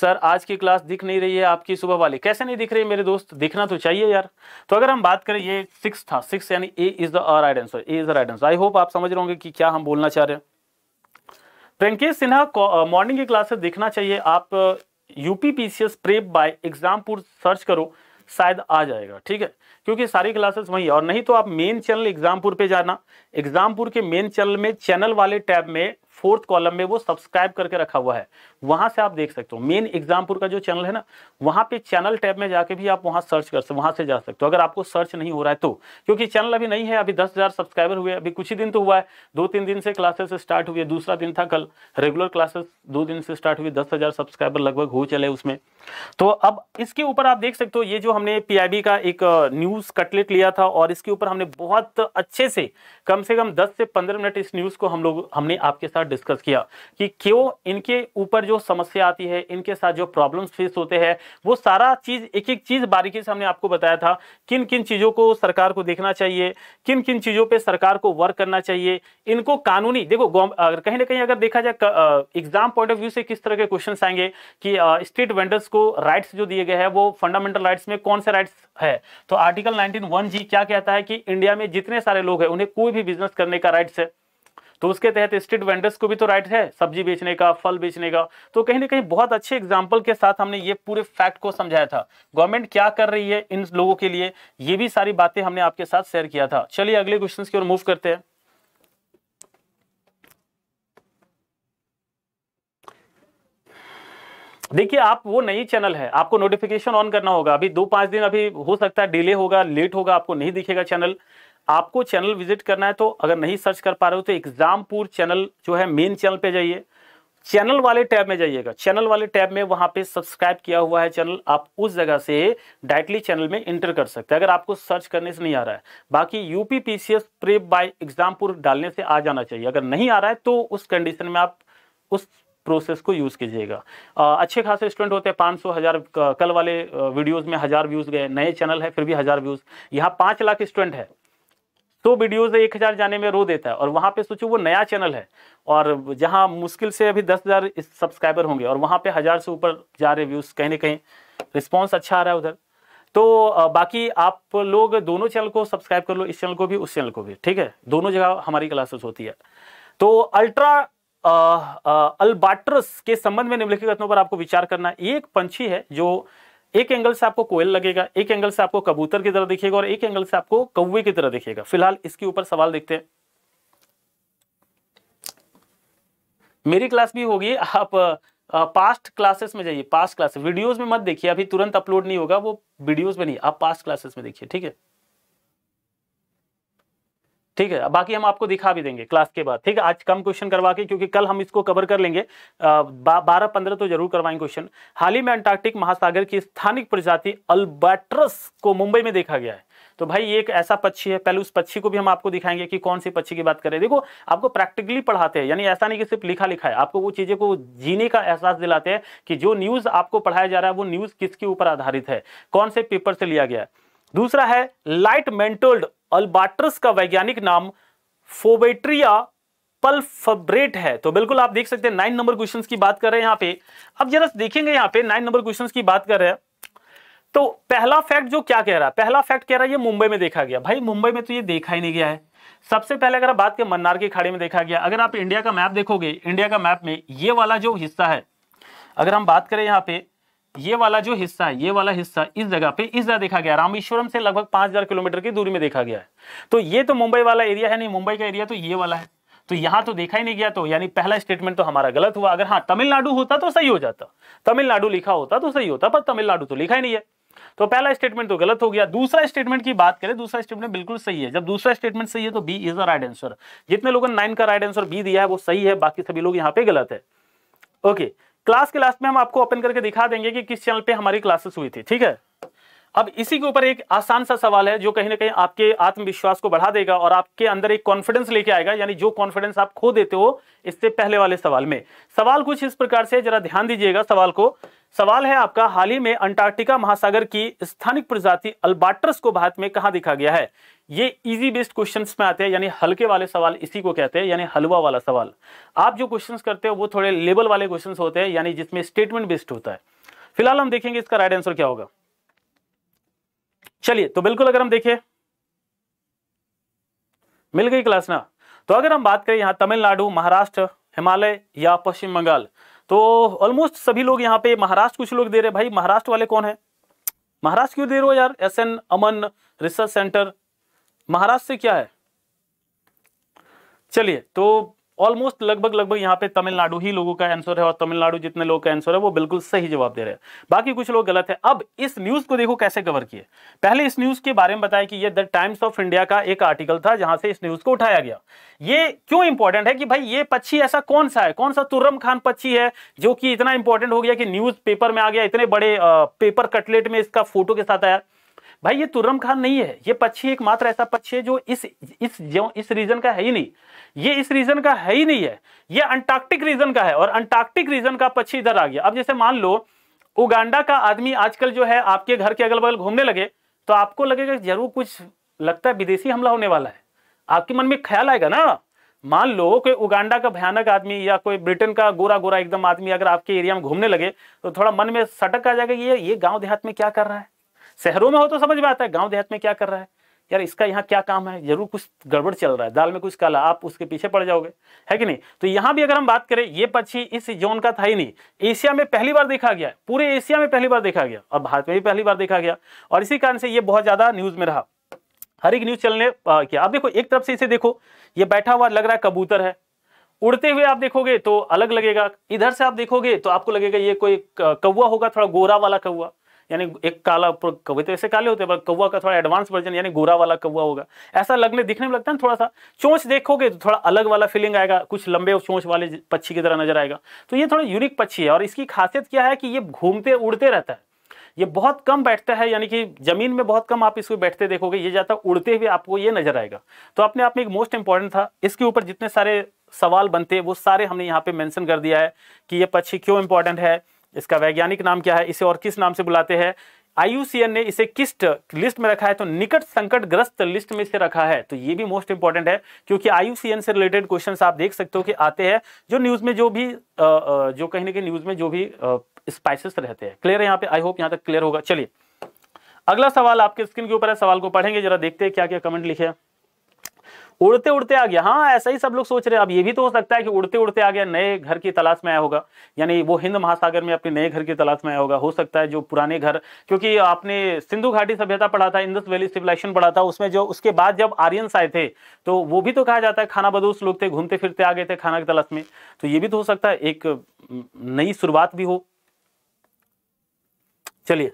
सर आज की क्लास दिख नहीं रही है आपकी सुबह वाली, कैसे नहीं दिख रही है मेरे दोस्त? दिखना तो चाहिए यार। तो अगर हम बात करें ये 6 था, 6 यानी A is the right answer. A is the right answer. I hope आप समझ रहे होंगे कि क्या हम बोलना चाह रहे हैं। प्रियंकेश सिन्हा मॉर्निंग की क्लासेस देखना चाहिए आप। UPPCS prep by Exampur search करो, शायद आ जाएगा, ठीक है, क्योंकि सारी क्लासेस वहीं है। और नहीं तो आप मेन चैनल एग्जामपुर पे जाना, एग्जामपुर के मेन चैनल में चैनल वाले टैब में 4th कॉलम में वो सब्सक्राइब करके रखा हुआ है, वहां से आप देख सकते हो। मेन एग्जामपुर का जो चैनल है ना, वहां पे चैनल टैब में जाके भी आप वहां सर्च कर सकते, वहां से जा सकते हो अगर आपको सर्च नहीं हो रहा है तो, क्योंकि चैनल अभी नहीं है। अभी 10,000 सब्सक्राइबर हुए, अभी कुछ ही दिन तो हुआ है, 2-3 दिन से क्लासेस स्टार्ट हुई है। दूसरा दिन था कल, रेगुलर क्लासेस 2 दिन से स्टार्ट हुई, 10,000 सब्सक्राइबर लगभग हो चले उसमें। तो अब इसके ऊपर आप देख सकते हो, ये जो हमने PIB का एक न्यूज कटलेट लिया था और इसके ऊपर हमने बहुत अच्छे से कम 10 से 15 मिनट इस न्यूज को हमने आपके साथ डिस्कस किया कि क्यों इनके ऊपर जो समस्या आती है, इनके साथ जो प्रॉब्लम्स फेस होते हैं, वो सारा चीज एक एक चीज बारीकी से हमने आपको बताया था। किन किन चीजों को सरकार को देखना चाहिए, किन किन चीजों पे सरकार को वर्क करना चाहिए, इनको कानूनी, देखो कहीं ना कहीं अगर देखा जाए एग्जाम पॉइंट ऑफ व्यू से किस तरह के क्वेश्चंस आएंगे कि स्ट्रीट वेंडर्स को राइट्स जो दिए गए हैं वो फंडामेंटल राइट्स में कौन से राइट्स है। तो आर्टिकल 19(1) जी क्या कहता है कि इंडिया में जितने सारे लोग हैं उन्हें कोई भी बिजनेस करने का राइट्स है। तो उसके तहत स्ट्रीट वेंडर्स को भी तो राइट है सब्जी बेचने का, फल बेचने का। तो कहीं ना कहीं बहुत अच्छे एग्जाम्पल के साथ हमने ये पूरे फैक्ट को समझाया था, गवर्नमेंट क्या कर रही है इन लोगों के लिए, ये भी सारी बातें हमने आपके साथ शेयर किया था। चलिए अगले क्वेश्चन की ओर मूव करते हैं। देखिए आप वो नई चैनल है, आपको नोटिफिकेशन ऑन करना होगा। अभी 2-5 दिन अभी हो सकता है डिले होगा, लेट होगा, आपको नहीं दिखेगा चैनल। आपको चैनल विजिट करना है तो अगर नहीं सर्च कर पा रहे हो तो एग्जामपुर चैनल जो है मेन चैनल पे जाइए, चैनल वाले टैब में जाइएगा। चैनल वाले टैब में वहाँ पे सब्सक्राइब किया हुआ है चैनल, आप उस जगह से डायरेक्टली चैनल में इंटर कर सकते हैं अगर आपको सर्च करने से नहीं आ रहा है। बाकी यूपीपीसीएस प्रेप बाय एग्जामपुर डालने से आ जाना चाहिए, अगर नहीं आ रहा है तो उस कंडीशन में आप उस प्रोसेस को यूज कीजिएगा। अच्छे खासे स्टूडेंट होते हैं, 500, 1000, कल वाले वीडियोज में 1000 व्यूज गए, नए चैनल है फिर भी 1000 व्यूज। यहाँ 5 लाख स्टूडेंट है तो वीडियोज 1000 जाने में रो देता है, और वहाँ पे सोचो वो नया चैनल है और जहाँ मुश्किल से अभी 10,000 सब्सक्राइबर होंगे और वहाँ पे 1000 से ऊपर जा रहे व्यूज, कहीं ना कहीं रिस्पांस अच्छा आ रहा है उधर। तो बाकी आप लोग दोनों चैनल को सब्सक्राइब कर लो, इस चैनल को भी उस चैनल को भी, ठीक है। दोनों जगह हमारी क्लासेस होती है। तो अल्बाट्रस के संबंध में निम्नलिखित कथनों पर आपको विचार करना है। ये एक पंछी है जो एक एंगल से आपको कोयल लगेगा, एक एंगल से आपको कबूतर की तरह दिखेगा और एक एंगल से आपको कौवे की तरह दिखेगा। फिलहाल इसके ऊपर सवाल देखते हैं। मेरी क्लास भी होगी, आप पास्ट क्लासेस में जाइए, पास्ट क्लास वीडियोस में मत देखिए, अभी तुरंत अपलोड नहीं होगा वो, वीडियोस में नहीं, आप पास्ट क्लासेस में देखिए, ठीक है, ठीक है। बाकी हम आपको दिखा भी देंगे क्लास के बाद, ठीक है। आज कम क्वेश्चन करवा के, क्योंकि कल हम इसको कवर कर लेंगे, 12-15 तो जरूर करवाएंगे क्वेश्चन। हाल ही में अंटार्कटिक महासागर की स्थानिक प्रजाति अल्बाट्रस को मुंबई में देखा गया है। तो भाई ये एक ऐसा पक्षी है, पहले उस पक्षी को भी हम आपको दिखाएंगे कि कौन सी पक्षी की बात करें। देखो आपको प्रैक्टिकली पढ़ाते हैं, यानी ऐसा नहीं कि सिर्फ लिखा लिखा है, आपको वो चीज़ें को जीने का एहसास दिलाते हैं कि जो न्यूज़ आपको पढ़ाया जा रहा है वो न्यूज़ किसके ऊपर आधारित है, कौन से पेपर से लिया गया है। दूसरा है लाइट मेंटल्ड अल्बाट्रस का वैज्ञानिक नाम फोबेट्रिया पल्फब्रेड है। तो बिल्कुल आप देख सकते हैं 9 नंबर क्वेश्चंस की बात कर रहे हैं यहाँ पे। अब जरा देखेंगे यहाँ पे 9 नंबर क्वेश्चंस की बात कर रहे हैं। तो पहला फैक्ट जो क्या कह रहा है, पहला फैक्ट कह रहा है ये मुंबई में देखा गया। भाई मुंबई में तो ये देखा ही नहीं गया है। सबसे पहले अगर आप बात करें मन्नार की खाड़ी में देखा गया। अगर आप इंडिया का मैप देखोगे, इंडिया का मैप में ये वाला जो हिस्सा है, अगर हम बात करें यहाँ पे ये वाला जो हिस्सा है, ये वाला हिस्सा इस जगह पे, इस जगह देखा गया। रामेश्वरम से लगभग 5000 किलोमीटर की दूरी में देखा गया है। तो ये तो मुंबई वाला एरिया है नहीं, मुंबई का एरिया तो ये वाला है, तो यहाँ तो देखा ही नहीं गया। तो यानी पहला स्टेटमेंट तो हमारा गलत हुआ। अगर हाँ तमिलनाडु होता तो सही हो जाता, तमिलनाडु लिखा होता तो सही होता, पर तमिलनाडु तो लिखा ही नहीं है, तो पहला स्टेटमेंट तो गलत हो गया। दूसरा स्टेटमेंट की बात करें, दूसरा स्टेटमेंट बिल्कुल सही है। जब दूसरा स्टेटमेंट सही है तो B is the right answer. जितने लोगों ने 9 का राइट आंसर बी दिया है वो सही है, बाकी सभी लोग यहाँ पे गलत है। ओके, क्लास के लास्ट में हम आपको ओपन करके दिखा देंगे कि किस चैनल पे हमारी क्लासेस हुई थी, ठीक है। अब इसी के ऊपर एक आसान सा सवाल है जो कहीं ना कहीं आपके आत्मविश्वास को बढ़ा देगा और आपके अंदर एक कॉन्फिडेंस लेके आएगा, यानी जो कॉन्फिडेंस आप खो देते हो इससे पहले वाले सवाल में। सवाल कुछ इस प्रकार से, जरा ध्यान दीजिएगा सवाल को। सवाल है आपका, हाल ही में अंटार्कटिका महासागर की स्थानिक प्रजाति अल्बाट्रस को भारत में कहाँ देखा गया है। ये इजी बेस्ड क्वेश्चंस में आते हैं, यानी हल्के वाले सवाल इसी को कहते हैं, यानी हलवा वाला सवाल। आप जो क्वेश्चंस करते हो वो थोड़े लेवल वाले क्वेश्चंस होते हैं, यानी जिसमें स्टेटमेंट बेस्ड होता है। फिलहाल हम देखेंगे इसका राइट आंसर क्या होगा। चलिए, तो बिल्कुल अगर हम देखें, मिल गई क्लास ना। तो अगर हम बात करें यहाँ तमिलनाडु, महाराष्ट्र, हिमालय या पश्चिम बंगाल, तो ऑलमोस्ट सभी लोग यहाँ पे महाराष्ट्र कुछ लोग दे रहे। भाई महाराष्ट्र वाले कौन है, महाराष्ट्र क्यों दे रहे हो यार? SN Aman research centre Maharashtra से क्या है। चलिए, तो ऑलमोस्ट लगभग यहाँ पे तमिलनाडु ही लोगों का आंसर है, और तमिलनाडु जितने लोगों का आंसर है वो बिल्कुल सही जवाब दे रहे हैं, बाकी कुछ लोग गलत है। अब इस न्यूज को देखो कैसे कवर किए। पहले इस न्यूज के बारे में बताया कि ये द टाइम्स ऑफ इंडिया का एक आर्टिकल था जहां से इस न्यूज को उठाया गया। ये क्यों इंपॉर्टेंट है कि भाई ये पक्षी ऐसा कौन सा है, कौन सा तुर्रम खान पक्षी है जो कि इतना इंपॉर्टेंट हो गया कि न्यूज पेपर में आ गया, इतने बड़े पेपर कटलेट में इसका फोटो के साथ आया। भाई ये तुर्रम खान नहीं है, ये पक्षी एकमात्र ऐसा पक्षी है जो इस रीजन का है ही नहीं, ये इस रीजन का है ही नहीं है, ये अंटार्कटिक रीजन का है और अंटार्कटिक रीजन का पक्षी इधर आ गया। अब जैसे मान लो उगांडा का आदमी आजकल जो है आपके घर के अगल बगल घूमने लगे तो आपको लगेगा जरूर कुछ लगता है विदेशी हमला होने वाला है, आपके मन में ख्याल आएगा ना। मान लो कोई उगांडा का भयानक आदमी या कोई ब्रिटेन का गोरा गोरा एकदम आदमी अगर आपके एरिया में घूमने लगे तो थोड़ा मन में सटक आ जाएगा, ये गांव देहात में क्या कर रहा है। शहरों में हो तो समझ में आता है, गांव देहात में क्या कर रहा है यार, इसका यहाँ क्या काम है, जरूर कुछ गड़बड़ चल रहा है, दाल में कुछ काला, आप उसके पीछे पड़ जाओगे, है कि नहीं। तो यहाँ भी अगर हम बात करें ये पक्षी इस जोन का था ही नहीं, एशिया में पहली बार देखा गया, पूरे एशिया में पहली बार देखा गया और भारत में भी पहली बार देखा गया और इसी कारण से ये बहुत ज्यादा न्यूज में रहा, हर एक न्यूज चैनल ने किया। आप देखो एक तरफ से इसे देखो ये बैठा हुआ लग रहा है कबूतर है, उड़ते हुए आप देखोगे तो अलग लगेगा, इधर से आप देखोगे तो आपको लगेगा ये कोई कौवा होगा, थोड़ा गोरा वाला कौवा, यानी एक काला, कौवे तो ऐसे काले होते हैं पर कौवा का थोड़ा एडवांस वर्जन यानी गोरा वाला कौवा होगा, ऐसा लगने दिखने में लगता है ना। थोड़ा सा चोंच देखोगे तो थोड़ा अलग वाला फीलिंग आएगा, कुछ लंबे चोंच वाले पक्षी की तरह नजर आएगा। तो ये थोड़ा यूनिक पक्षी है और इसकी खासियत क्या है कि ये घूमते उड़ते रहता है, ये बहुत कम बैठता है, यानी कि जमीन में बहुत कम आप इसको बैठते देखोगे, ये जाता उड़ते हुए आपको ये नजर आएगा। तो अपने आप में एक मोस्ट इंपॉर्टेंट था, इसके ऊपर जितने सारे सवाल बनते हैं वो सारे हमने यहाँ पे मेंशन कर दिया है कि ये पक्षी क्यों इंपॉर्टेंट है, इसका वैज्ञानिक नाम क्या है, इसे और किस नाम से बुलाते हैं, IUCN ने इसे किस लिस्ट में रखा है, तो निकट संकट ग्रस्त लिस्ट में इसे रखा है। तो ये भी मोस्ट इंपॉर्टेंट है क्योंकि IUCN से रिलेटेड क्वेश्चंस आप देख सकते हो कि आते हैं जो न्यूज में जो भी जो कहीं ना कहीं न्यूज में जो भी स्पाइसेस रहते हैं। क्लियर है यहाँ पे, आई होप यहाँ तक क्लियर होगा। चलिए अगला सवाल आपके स्क्रीन के ऊपर है, सवाल को पढ़ेंगे जरा, देखते हैं क्या क्या कमेंट लिखे हैं। उड़ते उड़ते आ गया, हाँ ऐसा ही सब लोग सोच रहे हैं। अब ये भी तो हो सकता है कि उड़ते उड़ते आ गया, नए घर की तलाश में आया होगा, यानी वो हिंद महासागर में अपने नए घर की तलाश में आया होगा। हो सकता है जो पुराने घर, क्योंकि आपने सिंधु घाटी सभ्यता पढ़ा था, इंडस वैली सिविलाइजेशन पढ़ा था, उसमें जो उसके बाद जब आर्यंस आए थे तो वो भी तो कहा जाता है खाना बदोश लोग थे, घूमते फिरते आ गए थे खाना की तलाश में। तो ये भी तो हो सकता है एक नई शुरुआत भी हो। चलिए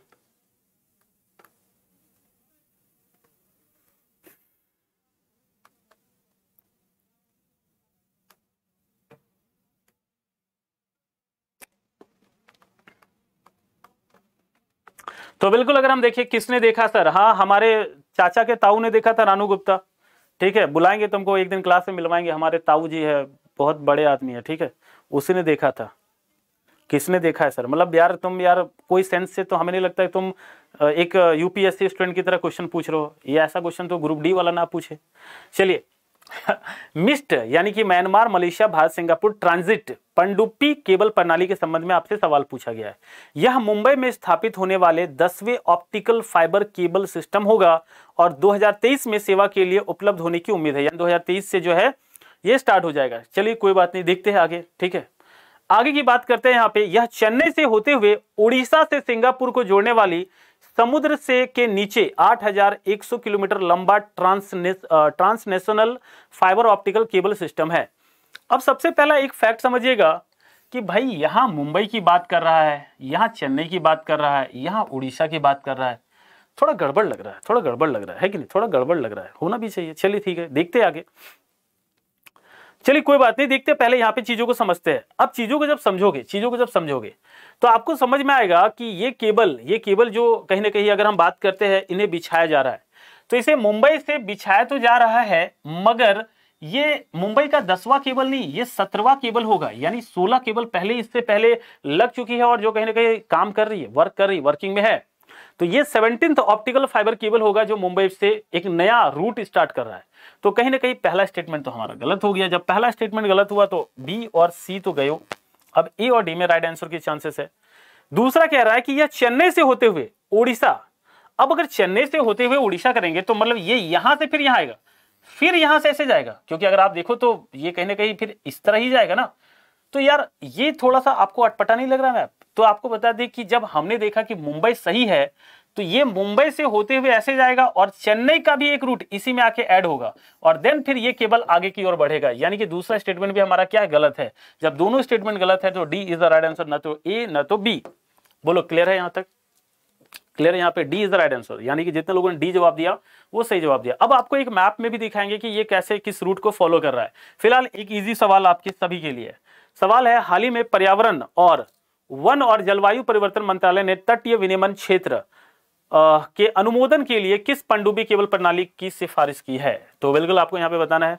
तो बिल्कुल अगर हम देखिए किसने देखा सर, हाँ हमारे चाचा के ताऊ ने देखा था, रानू गुप्ता, ठीक है, बुलाएंगे तुमको एक दिन क्लास में मिलवाएंगे, हमारे ताऊ जी है बहुत बड़े आदमी है, ठीक है, उसने देखा था। किसने देखा है सर, मतलब यार तुम यार कोई सेंस से तो हमें नहीं लगता है तुम एक यूपीएससी स्टूडेंट की तरह क्वेश्चन पूछ रहे हो, ये ऐसा क्वेश्चन तो ग्रुप डी वाला ना पूछे। चलिए मिस्ट यानी कि Myanmar Malaysia Bharat Singapore transit पनडुब्बी केबल प्रणाली के संबंध में आपसे सवाल पूछा गया है। यह मुंबई में स्थापित होने वाले 10वें ऑप्टिकल फाइबर केबल सिस्टम होगा और 2023 में सेवा के लिए उपलब्ध होने की उम्मीद है, यानी 2023 से जो है ये स्टार्ट हो जाएगा। चलिए कोई बात नहीं, देखते हैं आगे, ठीक है। आगे की बात करते हैं, यहाँ पे यह चेन्नई से होते हुए उड़ीसा से सिंगापुर को जोड़ने वाली समुद्र से के नीचे 8,100 किलोमीटर लंबा transnational fibre optical cable system है। अब सबसे पहला एक फैक्ट समझिएगा कि भाई यहाँ मुंबई की बात कर रहा है, यहाँ चेन्नई की बात कर रहा है, यहाँ उड़ीसा की बात कर रहा है, थोड़ा गड़बड़ लग रहा है, थोड़ा गड़बड़ लग रहा है कि नहीं, थोड़ा गड़बड़ लग रहा है, होना भी चाहिए। चलिए ठीक है, देखते आगे। चलिए कोई बात नहीं, देखते पहले यहाँ पे चीजों को समझते हैं। अब चीजों को जब समझोगे तो आपको समझ में आएगा कि ये केबल जो कहीं ना कहीं अगर हम बात करते हैं इन्हें बिछाया जा रहा है, तो इसे मुंबई से बिछाया तो जा रहा है मगर ये मुंबई का 10वां केबल नहीं, ये 17वां केबल होगा, यानी 16 केबल पहले इससे पहले लग चुकी है और जो कहीं ना कहीं काम कर रही है, वर्किंग में है। तो ये 17वां ऑप्टिकल फाइबर केबल होगा जो मुंबई से एक नया रूट स्टार्ट कर रहा है। तो कहीं ना कहीं पहला स्टेटमेंट तो हमारा गलत हो गया। जब पहला स्टेटमेंट गलत हुआ तो बी और सी तो गए, अब ए और डी में राइट आंसर के चांसेस है। दूसरा कह रहा है कि यह चेन्नई से होते हुए उड़ीसा, अब अगर चेन्नई से होते हुए उड़ीसा करेंगे तो मतलब ये यहां से फिर यहां आएगा, फिर यहां से ऐसे जाएगा, क्योंकि अगर आप देखो तो ये कहीं ना कहीं फिर इस तरह ही जाएगा ना। तो यार ये थोड़ा सा आपको अटपटा नहीं लग रहा मैप? तो आपको बता दें कि जब हमने देखा कि मुंबई सही है तो ये मुंबई से होते हुए ऐसे जाएगा और चेन्नई का भी एक रूट इसी में आके ऐड होगा और देन फिर ये केबल आगे की ओर बढ़ेगा, यानी कि दूसरा स्टेटमेंट भी हमारा क्या है, गलत है। जब दोनों स्टेटमेंट गलत है तो D is the right answer, ना तो ए ना तो बी। बोलो क्लियर है यहाँ तक? क्लियर है यहाँ पे, D is the right answer, यानी कि जितने लोगों ने डी जवाब दिया वो सही जवाब दिया। अब आपको एक मैप में भी दिखाएंगे कि ये कैसे किस रूट को फॉलो कर रहा है। फिलहाल एक ईजी सवाल आपके सभी के लिए है। सवाल है, हाल ही में पर्यावरण और वन और जलवायु परिवर्तन मंत्रालय ने तटीय विनियमन क्षेत्र के अनुमोदन के लिए किस पनडुब्बी केबल प्रणाली की सिफारिश की है? तो बिल्कुल आपको यहाँ पे बताना है।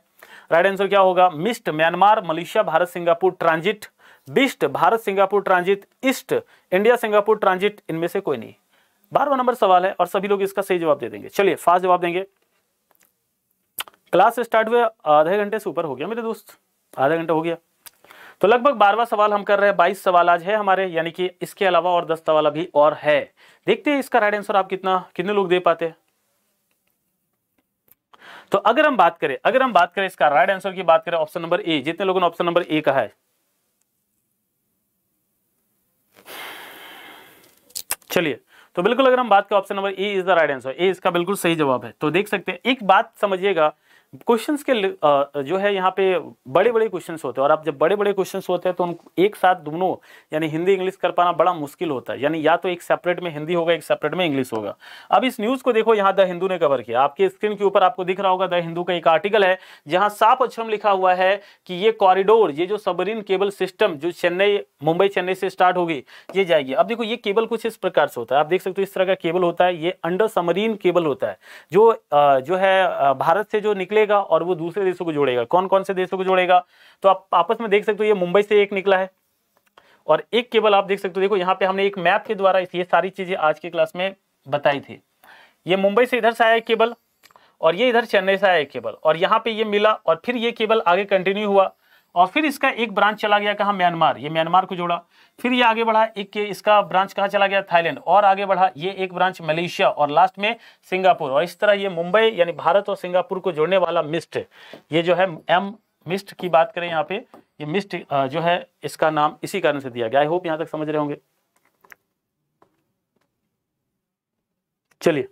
राइट आंसर क्या होगा? MIST Myanmar, Malaysia Bharat Singapore transit, BIST Bharat Singapore transit, east India Singapore transit, इनमें से कोई नहीं। 12वां नंबर सवाल है और सभी लोग इसका सही जवाब दे देंगे। चलिए फास्ट जवाब देंगे। क्लास स्टार्ट हुए आधे घंटे से ऊपर हो गया मेरे दोस्त, आधा घंटा हो गया। तो लगभग 12वां सवाल हम कर रहे हैं, 22 सवाल आज है हमारे, यानी कि इसके अलावा और 10 सवाल अभी और है। देखते हैं इसका राइट आंसर आप कितने लोग दे पाते हैं। तो अगर हम बात करें इसका राइट आंसर की बात करें, ऑप्शन नंबर ए, जितने लोगों ने ऑप्शन नंबर ए कहा है, चलिए तो बिल्कुल अगर हम बात करें option number A is the right answer, A इसका बिल्कुल सही जवाब है। तो देख सकते हैं, एक बात समझिएगा, क्वेश्चंस के जो है यहाँ पे बड़े बड़े क्वेश्चंस होते हैं, और आप जब बड़े बड़े क्वेश्चंस होते हैं तो उनको एक साथ दोनों यानी हिंदी इंग्लिश कर पाना बड़ा मुश्किल होता है, यानी या तो एक सेपरेट में हिंदी होगा एक सेपरेट में इंग्लिश होगा। अब इस न्यूज़ को देखो, यहाँ द हिंदू ने कवर किया, आपके स्क्रीन के ऊपर आपको दिख रहा होगा द हिंदू का एक आर्टिकल है जहाँ साफ अक्षर में लिखा हुआ है कि ये कॉरिडोर, ये जो सबमरीन केबल सिस्टम जो मुंबई चेन्नई से स्टार्ट होगी ये जाएगी। अब देखो ये केबल कुछ इस प्रकार से होता है, आप देख सकते हो इस तरह का केबल होता है, ये अंडर सबमरीन केबल होता है जो है भारत से जो निकलेगा और वो दूसरे देशों को जोड़ेगा। कौन कौन से देशों को जोड़ेगा? तो आप आपस में देख सकते हो ये मुंबई से एक निकला है और एक केबल आप देख सकते हो। देखो यहाँ पे हमने एक मैप के द्वारा ये सारी चीजें आज के क्लास में बताई थी। ये मुंबई से इधर से आया एक केबल और ये इधर चेन्नई से आया एक केबल और यहाँ पे ये मिला और फिर ये केबल आगे कंटिन्यू हुआ और फिर इसका एक ब्रांच चला गया कहाँ? म्यांमार, ये म्यांमार को जोड़ा। फिर ये आगे बढ़ा, एक इसका ब्रांच कहाँ चला गया? थाईलैंड, और आगे बढ़ा ये एक ब्रांच मलेशिया और लास्ट में सिंगापुर। और इस तरह ये मुंबई यानी भारत और सिंगापुर को जोड़ने वाला मिस्ट, ये जो है मिस्ट की बात करें यहाँ पे, ये मिस्ट जो है इसका नाम इसी कारण से दिया गया। आई होप यहाँ तक समझ रहे होंगे। चलिए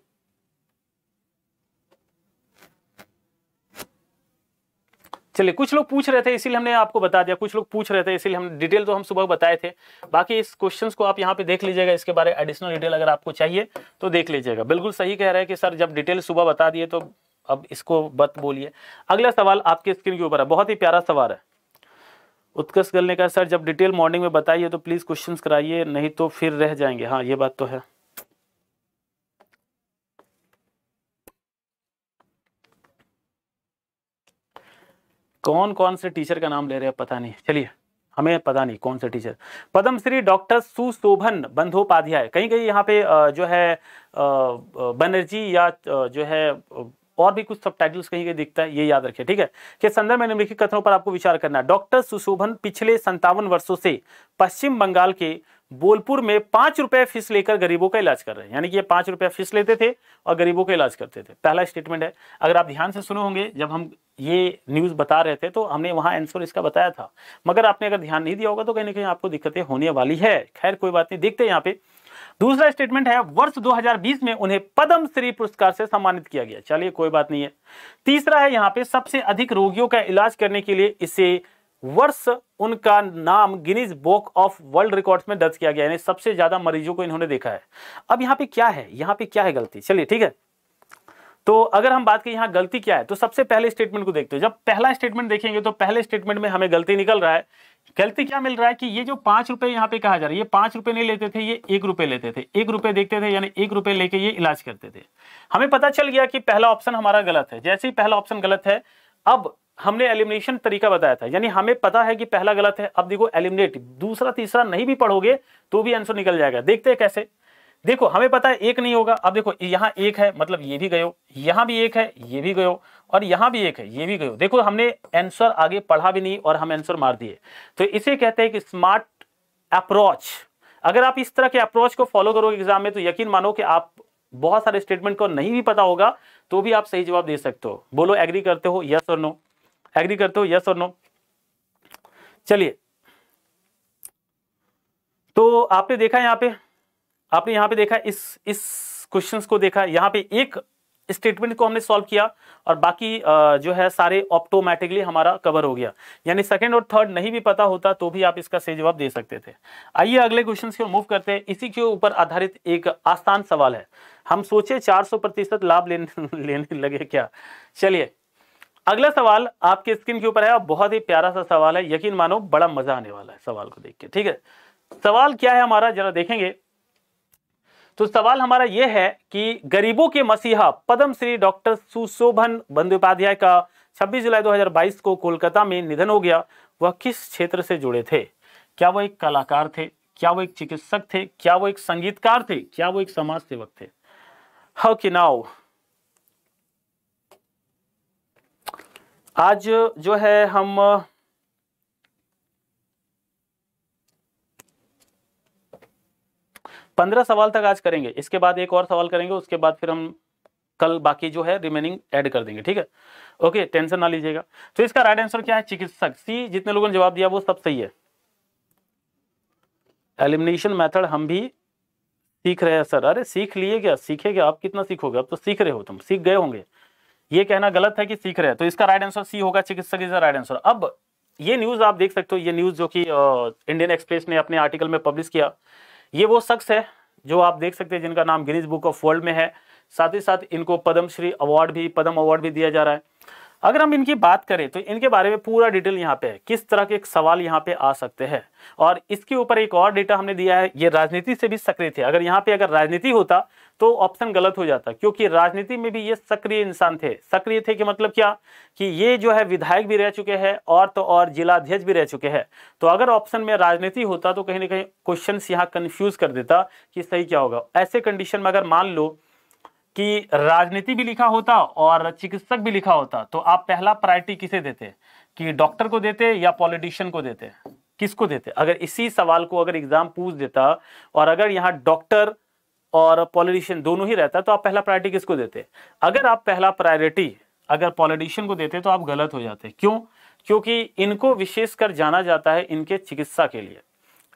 चलिए, कुछ लोग पूछ रहे थे इसीलिए हमने आपको बता दिया, कुछ लोग पूछ रहे थे इसीलिए हम डिटेल तो हम सुबह बताए थे। बाकी इस क्वेश्चंस को आप यहाँ पे देख लीजिएगा, इसके बारे में एडिशनल डिटेल अगर आपको चाहिए तो देख लीजिएगा। बिल्कुल सही कह रहे हैं कि सर जब डिटेल सुबह बता दिए तो अब इसको मत बोलिए। अगला सवाल आपके स्क्रीन के ऊपर है, बहुत ही प्यारा सवाल है। उत्कर्ष गल ने कहा सर जब डिटेल मॉर्निंग में बताइए तो प्लीज़ क्वेश्चन कराइए, नहीं तो फिर रह जाएंगे। हाँ ये बात तो है। कौन कौन से टीचर का नाम ले रहे हैं पता नहीं, चलिए हमें पता नहीं कौन से टीचर। पद्मश्री डॉक्टर सुशोभन बंध्योपाध्याय, कहीं कहीं यहाँ पे जो है बनर्जी या जो है और भी कुछ सब टाइटल्स कहीं कहीं दिखता है, ये याद रखिए ठीक है। के संदर्भ में निम्नलिखित कथनों पर आपको विचार करना है। डॉक्टर सुशोभन पिछले 57 वर्षों से पश्चिम बंगाल के बोलपुर में 5 रुपए फीस लेकर गरीबों का इलाज कर रहे हैं, यानी कि ये 5 रुपए फीस लेते थे और गरीबों का इलाज करते थे। पहला स्टेटमेंट है, अगर आप ध्यान से सुने होंगे जब हम ये न्यूज़ बता रहे थे तो हमने वहाँ आंसर इसका बताया था, मगर आपने अगर ध्यान नहीं दिया होगा तो कहीं ना कहीं आपको दिक्कतें होने वाली है। खैर कोई बात नहीं, देखते हैं यहाँ पे। दूसरा स्टेटमेंट है, वर्ष 2020 में उन्हें पद्मश्री पुरस्कार से सम्मानित किया गया, चलिए कोई बात नहीं है। तीसरा है यहाँ पे, सबसे अधिक रोगियों का इलाज करने के लिए इसे वर्ष उनका नाम Guinness Book of World Records में दर्ज किया गया, यानी सबसे ज्यादा मरीजों को इन्होंने देखा है। अब यहाँ पे क्या है गलती, चलिए ठीक है। तो अगर हम बात करें यहाँ गलती क्या है तो सबसे पहले स्टेटमेंट को देखते हैं। जब पहला स्टेटमेंट देखेंगे तो पहले स्टेटमेंट में हमें गलती निकल रहा है। गलती क्या मिल रहा है कि ये जो 5 रुपए यहाँ पे कहा जा रहा है, ये 5 रुपए नहीं लेते थे, ये 1 रुपए लेते थे, 1 रुपए देखते थे, यानी 1 रुपए लेके ये इलाज करते थे। हमें पता चल गया कि पहला ऑप्शन हमारा गलत है। जैसे ही पहला ऑप्शन गलत है, अब हमने एलिमिनेशन तरीका बताया था, यानी हमें पता है कि पहला गलत है, अब देखो एलिमिनेट, दूसरा तीसरा नहीं भी पढ़ोगे तो भी आंसर निकल जाएगा। देखते हैं कैसे। देखो हमें पता है एक नहीं होगा, अब देखो यहाँ एक है मतलब ये भी गयो, यहाँ भी एक है ये भी गयो, और यहाँ भी एक है ये भी गयो। देखो हमने आंसर आगे पढ़ा भी नहीं और हम आंसर मार दिए। तो इसे कहते हैं कि स्मार्ट अप्रोच। अगर आप इस तरह के अप्रोच को फॉलो करोगे एग्जाम में तो यकीन मानो कि आप बहुत सारे स्टेटमेंट को नहीं भी पता होगा तो भी आप सही जवाब दे सकते हो। बोलो एग्री करते हो यस और नो, एग्री करते हो यस और नो। चलिए तो आपने देखा यहाँ पे देखा इस क्वेश्चंस को देखा, यहाँ पे एक स्टेटमेंट को हमने सॉल्व किया और बाकी जो है सारे ऑटोमेटिकली हमारा कवर हो गया, यानी सेकंड और थर्ड नहीं भी पता होता तो भी आप इसका सही जवाब दे सकते थे। आइए अगले क्वेश्चन की ओर मूव करते हैं। इसी के ऊपर आधारित एक आसान सवाल है, हम सोचे 400% लाभ लेने लगे क्या। चलिए अगला सवाल आपके स्क्रीन के ऊपर है और बहुत ही प्यारा सा सवाल है, यकीन मानो बड़ा मजा आने वाला है सवाल को देख के, ठीक है। सवाल क्या है हमारा जरा देखेंगे तो सवाल हमारा यह है कि गरीबों के मसीहा पद्मश्री डॉक्टर सुशोभन बंध्योपाध्याय का 26 जुलाई 2022 को कोलकाता में निधन हो गया। वह किस क्षेत्र से जुड़े थे? क्या वो एक कलाकार थे? क्या वो एक चिकित्सक थे? क्या वो एक संगीतकार थे? क्या वो एक समाज सेवक थे? ओके नाउ आज जो है हम पंद्रह सवाल तक आज करेंगे, इसके बाद एक और सवाल करेंगे, उसके बाद फिर हम कल बाकी जो है रिमेनिंग ऐड कर देंगे, ठीक है? ओके, टेंशन ना लीजिएगा। तो इसका राइट आंसर क्या है? चिकित्सक। सी जितने लोगों ने जवाब दिया वो सब सही है। एलिमिनेशन मेथड हम भी सीख रहे हैं सर। अरे सीख लिए क्या? सीखे क्या? आप कितना सीखोगे? अब तो सीख रहे हो, तुम सीख गए होंगे। ये कहना गलत है कि सीख रहे हैं। तो इसका राइट आंसर सी होगा, चिकित्सक इज द राइट आंसर। अब ये न्यूज आप देख सकते हो, ये न्यूज जो कि इंडियन एक्सप्रेस ने अपने आर्टिकल में पब्लिश किया। ये वो शख्स है जो आप देख सकते हैं जिनका नाम गिनीज बुक ऑफ वर्ल्ड में है, साथ ही साथ इनको पद्मश्री अवार्ड भी, पद्म अवार्ड भी दिया जा रहा है। अगर हम इनकी बात करें तो इनके बारे में पूरा डिटेल यहाँ पे है, किस तरह के सवाल यहाँ पे आ सकते हैं। और इसके ऊपर एक और डेटा हमने दिया है, ये राजनीति से भी सक्रिय थे। अगर यहाँ पे अगर राजनीति होता तो ऑप्शन गलत हो जाता, क्योंकि राजनीति में भी ये सक्रिय इंसान थे। सक्रिय थे कि मतलब क्या कि ये जो है विधायक भी रह चुके हैं और तो और जिलाध्यक्ष भी रह चुके हैं। तो अगर ऑप्शन में राजनीति होता तो कहीं ना कहीं क्वेश्चन यहाँ कन्फ्यूज कर देता कि सही क्या होगा। ऐसे कंडीशन में अगर मान लो कि राजनीति भी लिखा होता और चिकित्सक भी लिखा होता तो आप पहला प्रायोरिटी किसे देते? कि डॉक्टर को देते या पॉलिटिशियन को देते? किसको देते? अगर इसी सवाल को अगर एग्जाम पूछ देता और अगर यहाँ डॉक्टर और पॉलिटिशियन दोनों ही रहता तो आप पहला प्रायोरिटी किसको देते? अगर आप पहला प्रायोरिटी अगर पॉलिटिशियन को देते तो आप गलत हो जाते। क्यों? क्योंकि इनको विशेषकर जाना जाता है इनके चिकित्सा के लिए।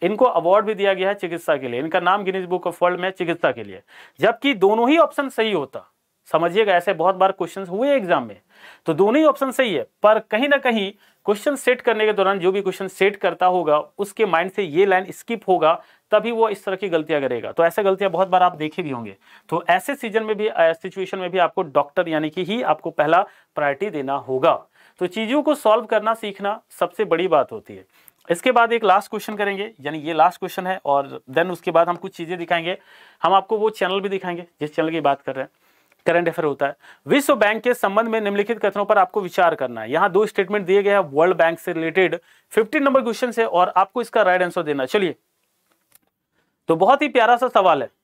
इनको अवार्ड भी दिया गया है चिकित्सा के लिए। इनका नाम गिनीज बुक ऑफ वर्ल्ड में चिकित्सा के लिए, जबकि दोनों ही ऑप्शन सही होता। समझिएगा, ऐसे बहुत बार क्वेश्चन हुए एग्जाम में, तो दोनों ही ऑप्शन सही है, पर कहीं ना कहीं क्वेश्चन सेट करने के दौरान जो भी क्वेश्चन सेट करता होगा उसके माइंड से ये लाइन स्किप होगा, तभी वो इस तरह की गलतियां करेगा। तो ऐसे गलतियां बहुत बार आप देखे भी होंगे। तो ऐसे सीजन में भी, सिचुएशन में भी आपको डॉक्टर यानी कि ही आपको पहला प्रायोरिटी देना होगा। तो चीज़ों को सॉल्व करना सीखना सबसे बड़ी बात होती है। इसके बाद एक लास्ट क्वेश्चन करेंगे, यानी ये लास्ट क्वेश्चन है, और देन उसके बाद हम कुछ चीज़ें दिखाएंगे। हम आपको वो चैनल भी दिखाएंगे जिस चैनल की बात कर रहे हैं, करंट अफेयर होता है। विश्व बैंक के संबंध में निम्नलिखित कथनों पर आपको विचार करना है। यहाँ दो स्टेटमेंट दिए गए हैं वर्ल्ड बैंक से रिलेटेड। 15 नंबर क्वेश्चन है और आपको इसका राइट आंसर देना। चलिए, तो बहुत ही प्यारा सा सवाल है।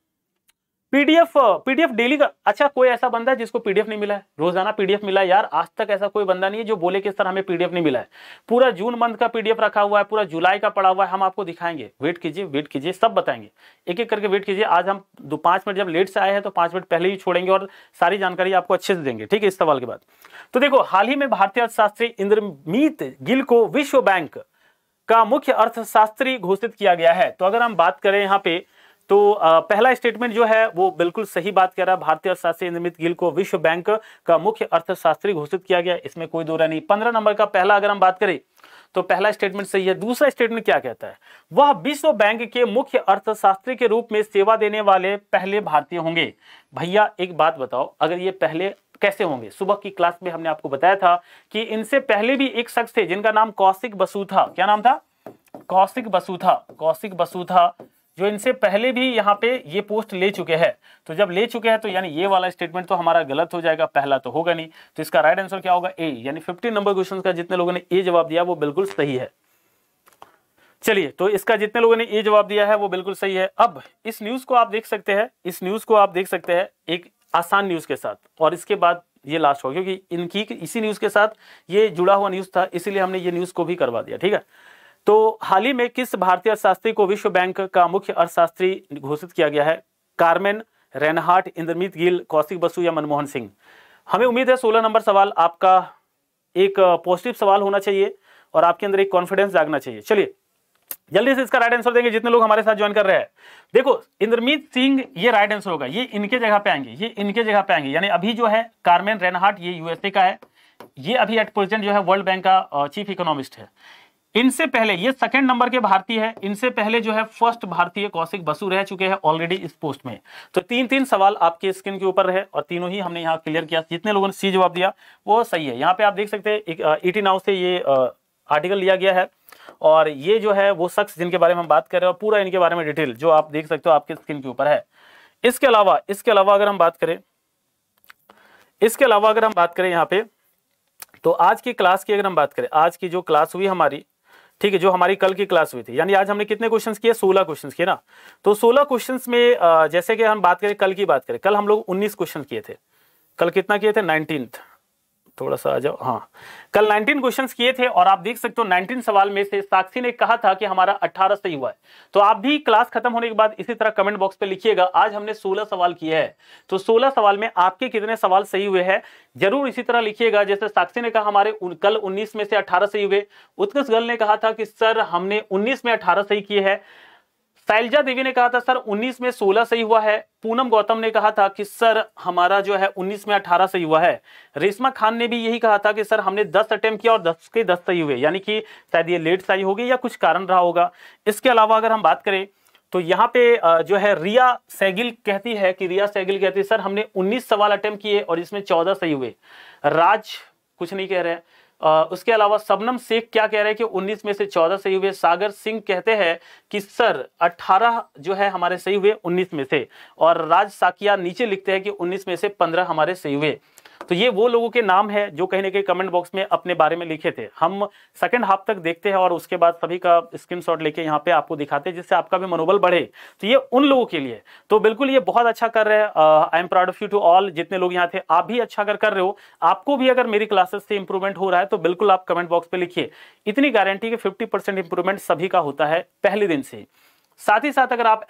पीडीएफ डेली का, अच्छा कोई ऐसा बंदा है जिसको पीडीएफ नहीं मिला है? रोजाना पीडीएफ मिला है यार, आज तक ऐसा कोई बंदा नहीं है जो बोले कि सर हमें पीडीएफ नहीं मिला है। पूरा जून मंथ का पीडीएफ रखा हुआ है, पूरा जुलाई का पड़ा हुआ है। हम आपको दिखाएंगे, वेट कीजिए, सब बताएंगे, एक एक करके वेट कीजिए। आज हम 5 मिनट, जब लेट से आए हैं तो 5 मिनट पहले ही छोड़ेंगे और सारी जानकारी आपको अच्छे से देंगे, ठीक है? इस सवाल के बाद तो देखो, हाल ही में भारतीय अर्थशास्त्री इंद्रमीत गिल को विश्व बैंक का मुख्य अर्थशास्त्री घोषित किया गया है। तो अगर हम बात करें यहाँ पे तो पहला स्टेटमेंट जो है वो बिल्कुल सही बात कह रहा है। भारतीय अर्थशास्त्री इंद्रमीत गिल को विश्व बैंक का मुख्य अर्थशास्त्री घोषित किया गया, इसमें कोई दो राय नहीं। 15 नंबर का पहला अगर हम बात करें तो पहला स्टेटमेंट सही है। दूसरा स्टेटमेंट क्या कहता है? वह विश्व बैंक के मुख्य अर्थशास्त्री के रूप में सेवा देने वाले पहले भारतीय होंगे। भैया एक बात बताओ, अगर ये पहले कैसे होंगे? सुबह की क्लास में हमने आपको बताया था कि इनसे पहले भी एक शख्स थे जिनका नाम कौशिक बसु था। क्या नाम था? कौशिक बसु था। कौशिक बसु था जो इनसे पहले भी यहाँ पे ये पोस्ट ले चुके हैं। तो जब ले चुके हैं तो यानी ये वाला स्टेटमेंट तो हमारा गलत हो जाएगा, पहला तो होगा नहीं। तो इसका राइट आंसर क्या होगा? ए, यानी 15 नंबर क्वेश्चन का जितने लोगों ने ए जवाब दिया वो बिल्कुल सही है। चलिए, तो इसका जितने लोगों ने ए जवाब दिया है वो बिल्कुल सही है। अब इस न्यूज को आप देख सकते हैं, इस न्यूज को आप देख सकते हैं एक आसान न्यूज के साथ, और इसके बाद ये लास्ट होगा क्योंकि इनकी इसी न्यूज के साथ ये जुड़ा हुआ न्यूज था, इसीलिए हमने ये न्यूज को भी करवा दिया, ठीक है? तो हाल ही में किस भारतीय अर्थशास्त्री को विश्व बैंक का मुख्य अर्थशास्त्री घोषित किया गया है? कारमेन रेनहार्ट, इंद्रमीत गिल, कौशिक बसु या मनमोहन सिंह? हमें उम्मीद है 16 नंबर सवाल आपका एक पॉजिटिव सवाल होना चाहिए और आपके अंदर एक कॉन्फिडेंस जागना चाहिए। चलिए जल्दी से इसका राइट आंसर देंगे जितने लोग हमारे साथ ज्वाइन कर रहे हैं। देखो इंद्रमीत सिंह, ये राइट आंसर होगा, ये इनके जगह पे आएंगे, ये इनके जगह पे आएंगे। यानी अभी जो है कारमेन रेनहार्ट ये यूएसए का है, ये अभी एट प्रेजेंट जो है वर्ल्ड बैंक का चीफ इकोनॉमिस्ट है। इनसे पहले ये सेकंड नंबर के भारतीय है, इनसे पहले जो है फर्स्ट भारतीय कौशिक बसु रह चुके हैं ऑलरेडी इस पोस्ट में। तो 3-3 सवाल आपके स्क्रीन के ऊपर रहे और तीनों ही हमने यहाँ क्लियर किया। जितने लोगों ने सी जवाब दिया वो सही है। यहाँ पे आप देख सकते हैं ईटी नाउ से ये आर्टिकल लिया गया है और ये जो है वो शख्स जिनके बारे में हम बात कर रहे हैं और पूरा इनके बारे में डिटेल जो आप देख सकते हो आपके स्क्रीन के ऊपर है। इसके अलावा अगर हम बात करें यहाँ पे, तो आज की क्लास की अगर हम बात करें, आज की जो क्लास हुई हमारी, ठीक है, जो हमारी कल की क्लास हुई थी, यानी आज हमने कितने क्वेश्चंस किए? 16 क्वेश्चंस किए ना। तो 16 क्वेश्चंस में जैसे कि हम बात करें, कल की बात करें, कल हम लोग 19 क्वेश्चन किए थे। कल कितना किए थे? 19, थोड़ा सा आ जाओ, हाँ, कल 19 क्वेश्चंस किए थे। और आप देख सकते हो 19 सवाल में से साक्षी ने कहा था कि हमारा 18 सही हुआ है। तो आप भी क्लास खत्म होने के बाद इसी तरह कमेंट बॉक्स पे लिखिएगा, आज हमने 16 सवाल किए हैं, तो 16 सवाल में आपके कितने सवाल सही हुए हैं, जरूर इसी तरह लिखिएगा। जैसे साक्षी ने कहा हमारे कल 19 में से 18 सही हुए। उत्कर्ष गर्ल ने कहा था कि सर हमने 19 में 18 सही किए हैं। शैलजा देवी ने कहा था सर 19 में 16 सही हुआ है। पूनम गौतम ने कहा था कि सर हमारा जो है 19 में 18 सही हुआ है। रेशमा खान ने भी यही कहा था कि सर हमने 10 अटेम्प्ट किया और 10 के 10 सही हुए, यानी कि शायद ये लेट सही होगी या कुछ कारण रहा होगा। इसके अलावा अगर हम बात करें तो यहाँ पे जो है रिया सैगिल कहती है सर हमने 19 सवाल अटेम्प्ट किए और इसमें 14 सही हुए। राज कुछ नहीं कह रहे हैं। उसके अलावा सबनम शेख क्या कह रहे हैं कि 19 में से 14 सही हुए। सागर सिंह कहते हैं कि सर 18 जो है हमारे सही हुए 19 में से। और राज साकिया नीचे लिखते हैं कि 19 में से 15 हमारे सही हुए। तो ये वो लोगों के नाम है जो कहीं ना कहीं कमेंट बॉक्स में अपने बारे में लिखे थे। हम सेकंड हाफ तक देखते हैं और उसके बाद सभी का स्क्रीनशॉट लेके यहाँ पे आपको दिखाते हैं, जिससे आपका भी मनोबल बढ़े। तो ये उन लोगों के लिए, तो बिल्कुल ये बहुत अच्छा कर रहे हैं। I am proud of you to all, जितने लोग यहाँ थे आप भी अच्छा कर रहे हो। आपको भी अगर मेरी क्लासेस से इंप्रूवमेंट हो रहा है तो बिल्कुल आप कमेंट बॉक्स पर लिखिए। इतनी गारंटी कि 50% इंप्रूवमेंट सभी का होता है पहले दिन से। साथ ही साथ अगर आप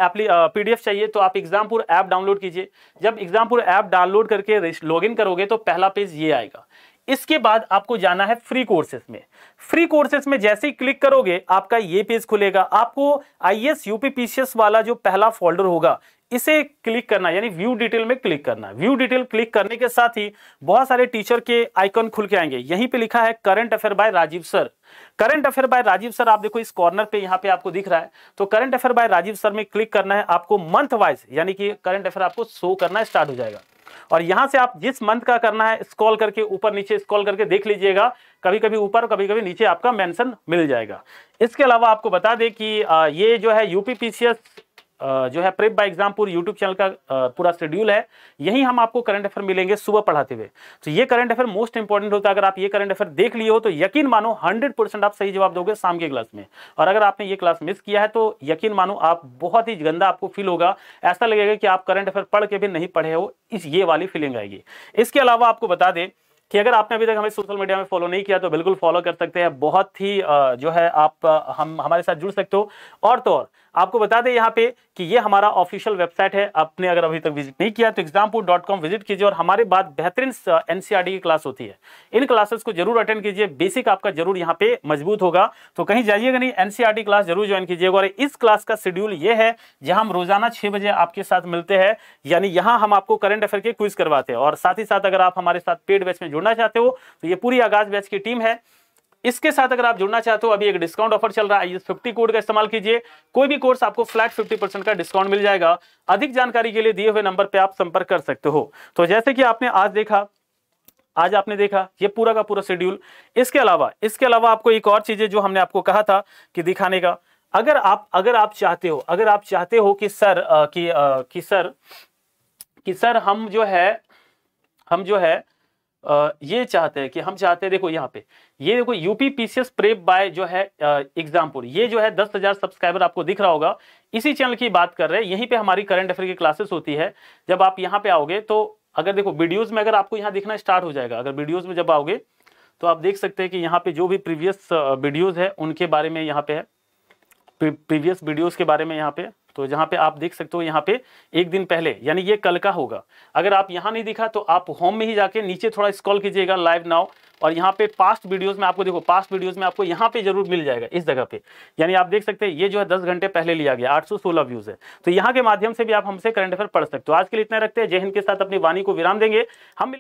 पीडीएफ चाहिए तो आप एग्जामपुर ऐप डाउनलोड कीजिए। जब एग्जामपुर ऐप डाउनलोड करके लॉगिन करोगे तो पहला पेज ये आएगा। इसके बाद आपको जाना है फ्री कोर्सेस में। फ्री कोर्सेस में जैसे ही क्लिक करोगे आपका ये पेज खुलेगा। आपको आईएएस यूपीपीसीएस वाला जो पहला फोल्डर होगा इसे क्लिक करना, यानी व्यू डिटेल में क्लिक करना। व्यू डिटेल क्लिक करने के साथ ही बहुत सारे टीचर के आइकन खुल के आएंगे। यहीं पे लिखा है current affair by Rajeev sir. Current affair by Rajeev sir आप देखो इस कॉर्नर पे यहाँ पे आपको दिख रहा है। तो current affair by Rajeev sir में क्लिक करना है आपको। मंथ वाइज यानी कि करंट अफेयर आपको शो करना स्टार्ट हो जाएगा। और यहां से आप जिस मंथ का करना है स्क्रॉल करके ऊपर नीचे स्क्रॉल करके देख लीजिएगा। कभी कभी ऊपर कभी कभी नीचे आपका मेंशन मिल जाएगा। इसके अलावा आपको बता दें कि ये जो है यूपीपीसीएस जो है prep by Exampur YouTube channel का पूरा शेड्यूल है। यही हम आपको करंट अफेयर मिलेंगे सुबह पढ़ाते हुए। तो ये करंट अफेयर मोस्ट इंपॉर्टेंट होता है। अगर आप ये करंट अफेयर देख लिए हो तो यकीन मानो 100% आप सही जवाब दोगे शाम के क्लास में। और अगर आपने ये क्लास मिस किया है तो यकीन मानो आप बहुत ही गंदा आपको फील होगा। ऐसा लगेगा कि आप करंट अफेयर पढ़ के भी नहीं पढ़े हो, इस ये वाली फीलिंग आएगी। इसके अलावा आपको बता दें कि अगर आपने अभी तक हमें सोशल मीडिया में फॉलो नहीं किया तो बिल्कुल फॉलो कर सकते हैं। बहुत ही जो है आप हम हमारे साथ जुड़ सकते हो। और तो और आपको बता दें यहाँ पे कि ये हमारा ऑफिशियल वेबसाइट है। आपने अगर अभी तक विजिट नहीं किया तो example.com विजिट कीजिए और हमारे बाद बेहतरीन एनसीईआरटी की क्लास होती है। इन क्लासेस को जरूर अटेंड कीजिए, बेसिक आपका जरूर यहाँ पे मजबूत होगा। तो कहीं जाइएगा नहीं, एनसीईआरटी क्लास जरूर ज्वाइन कीजिएगा। और इस क्लास का शेड्यूल ये है जहाँ हम रोजाना 6 बजे आपके साथ मिलते हैं, यानी यहाँ हम आपको करंट अफेयर के क्विज करवाते हैं। और साथ ही साथ अगर आप हमारे साथ पेड बैच में जुड़ना चाहते हो तो ये पूरी आगाज बैच की टीम है। इसके साथ अगर आप जुड़ना चाहते हो अभी एक डिस्काउंट ऑफर चल रहा है, इस 50 कोड का इस्तेमाल कीजिए। कोई भी कोर्स आपको फ्लैट 50% का डिस्काउंट मिल जाएगा। अधिक जानकारी के लिए दिए हुए नंबर पे आप संपर्क कर सकते हो। तो जैसे कि आपने आज आपने देखा ये पूरा का पूरा शेड्यूल। इसके अलावा आपको एक और चीजें जो हमने आपको कहा था कि दिखाने का, अगर आप चाहते हो कि सर हम चाहते हैं देखो यहाँ पे ये देखो यूपीपीसीएस प्रेप बाय जो है एग्जामपुर, ये जो है 10,000 सब्सक्राइबर आपको दिख रहा होगा। इसी चैनल की बात कर रहे हैं। यहीं पे हमारी करंट अफेयर की क्लासेस होती है। जब आप यहाँ पे आओगे तो अगर देखो वीडियोस में अगर आपको यहाँ दिखना स्टार्ट हो जाएगा। अगर वीडियोज में जब आओगे तो आप देख सकते हैं कि यहाँ पे जो भी प्रीवियस वीडियोज है उनके बारे में यहाँ पे है, प्रीवियस वीडियोज के बारे में यहाँ पे। तो जहाँ पे आप देख सकते हो यहाँ पे एक दिन पहले, यानी ये कल का होगा। अगर आप यहाँ नहीं दिखा तो आप होम में ही जाके नीचे थोड़ा स्क्रॉल कीजिएगा, लाइव नाउ, और यहाँ पे पास्ट वीडियोस में आपको देखो, पास्ट वीडियोस में आपको यहाँ पे जरूर मिल जाएगा इस जगह पे। यानी आप देख सकते हैं ये जो है 10 घंटे पहले लिया गया, 816 व्यूज है। तो यहाँ के माध्यम से भी आप हमसे करंट अफेयर पढ़ सकते हो। आज के लिए इतना रखते हैं। जय हिंद के साथ अपनी वाणी को विराम देंगे हम।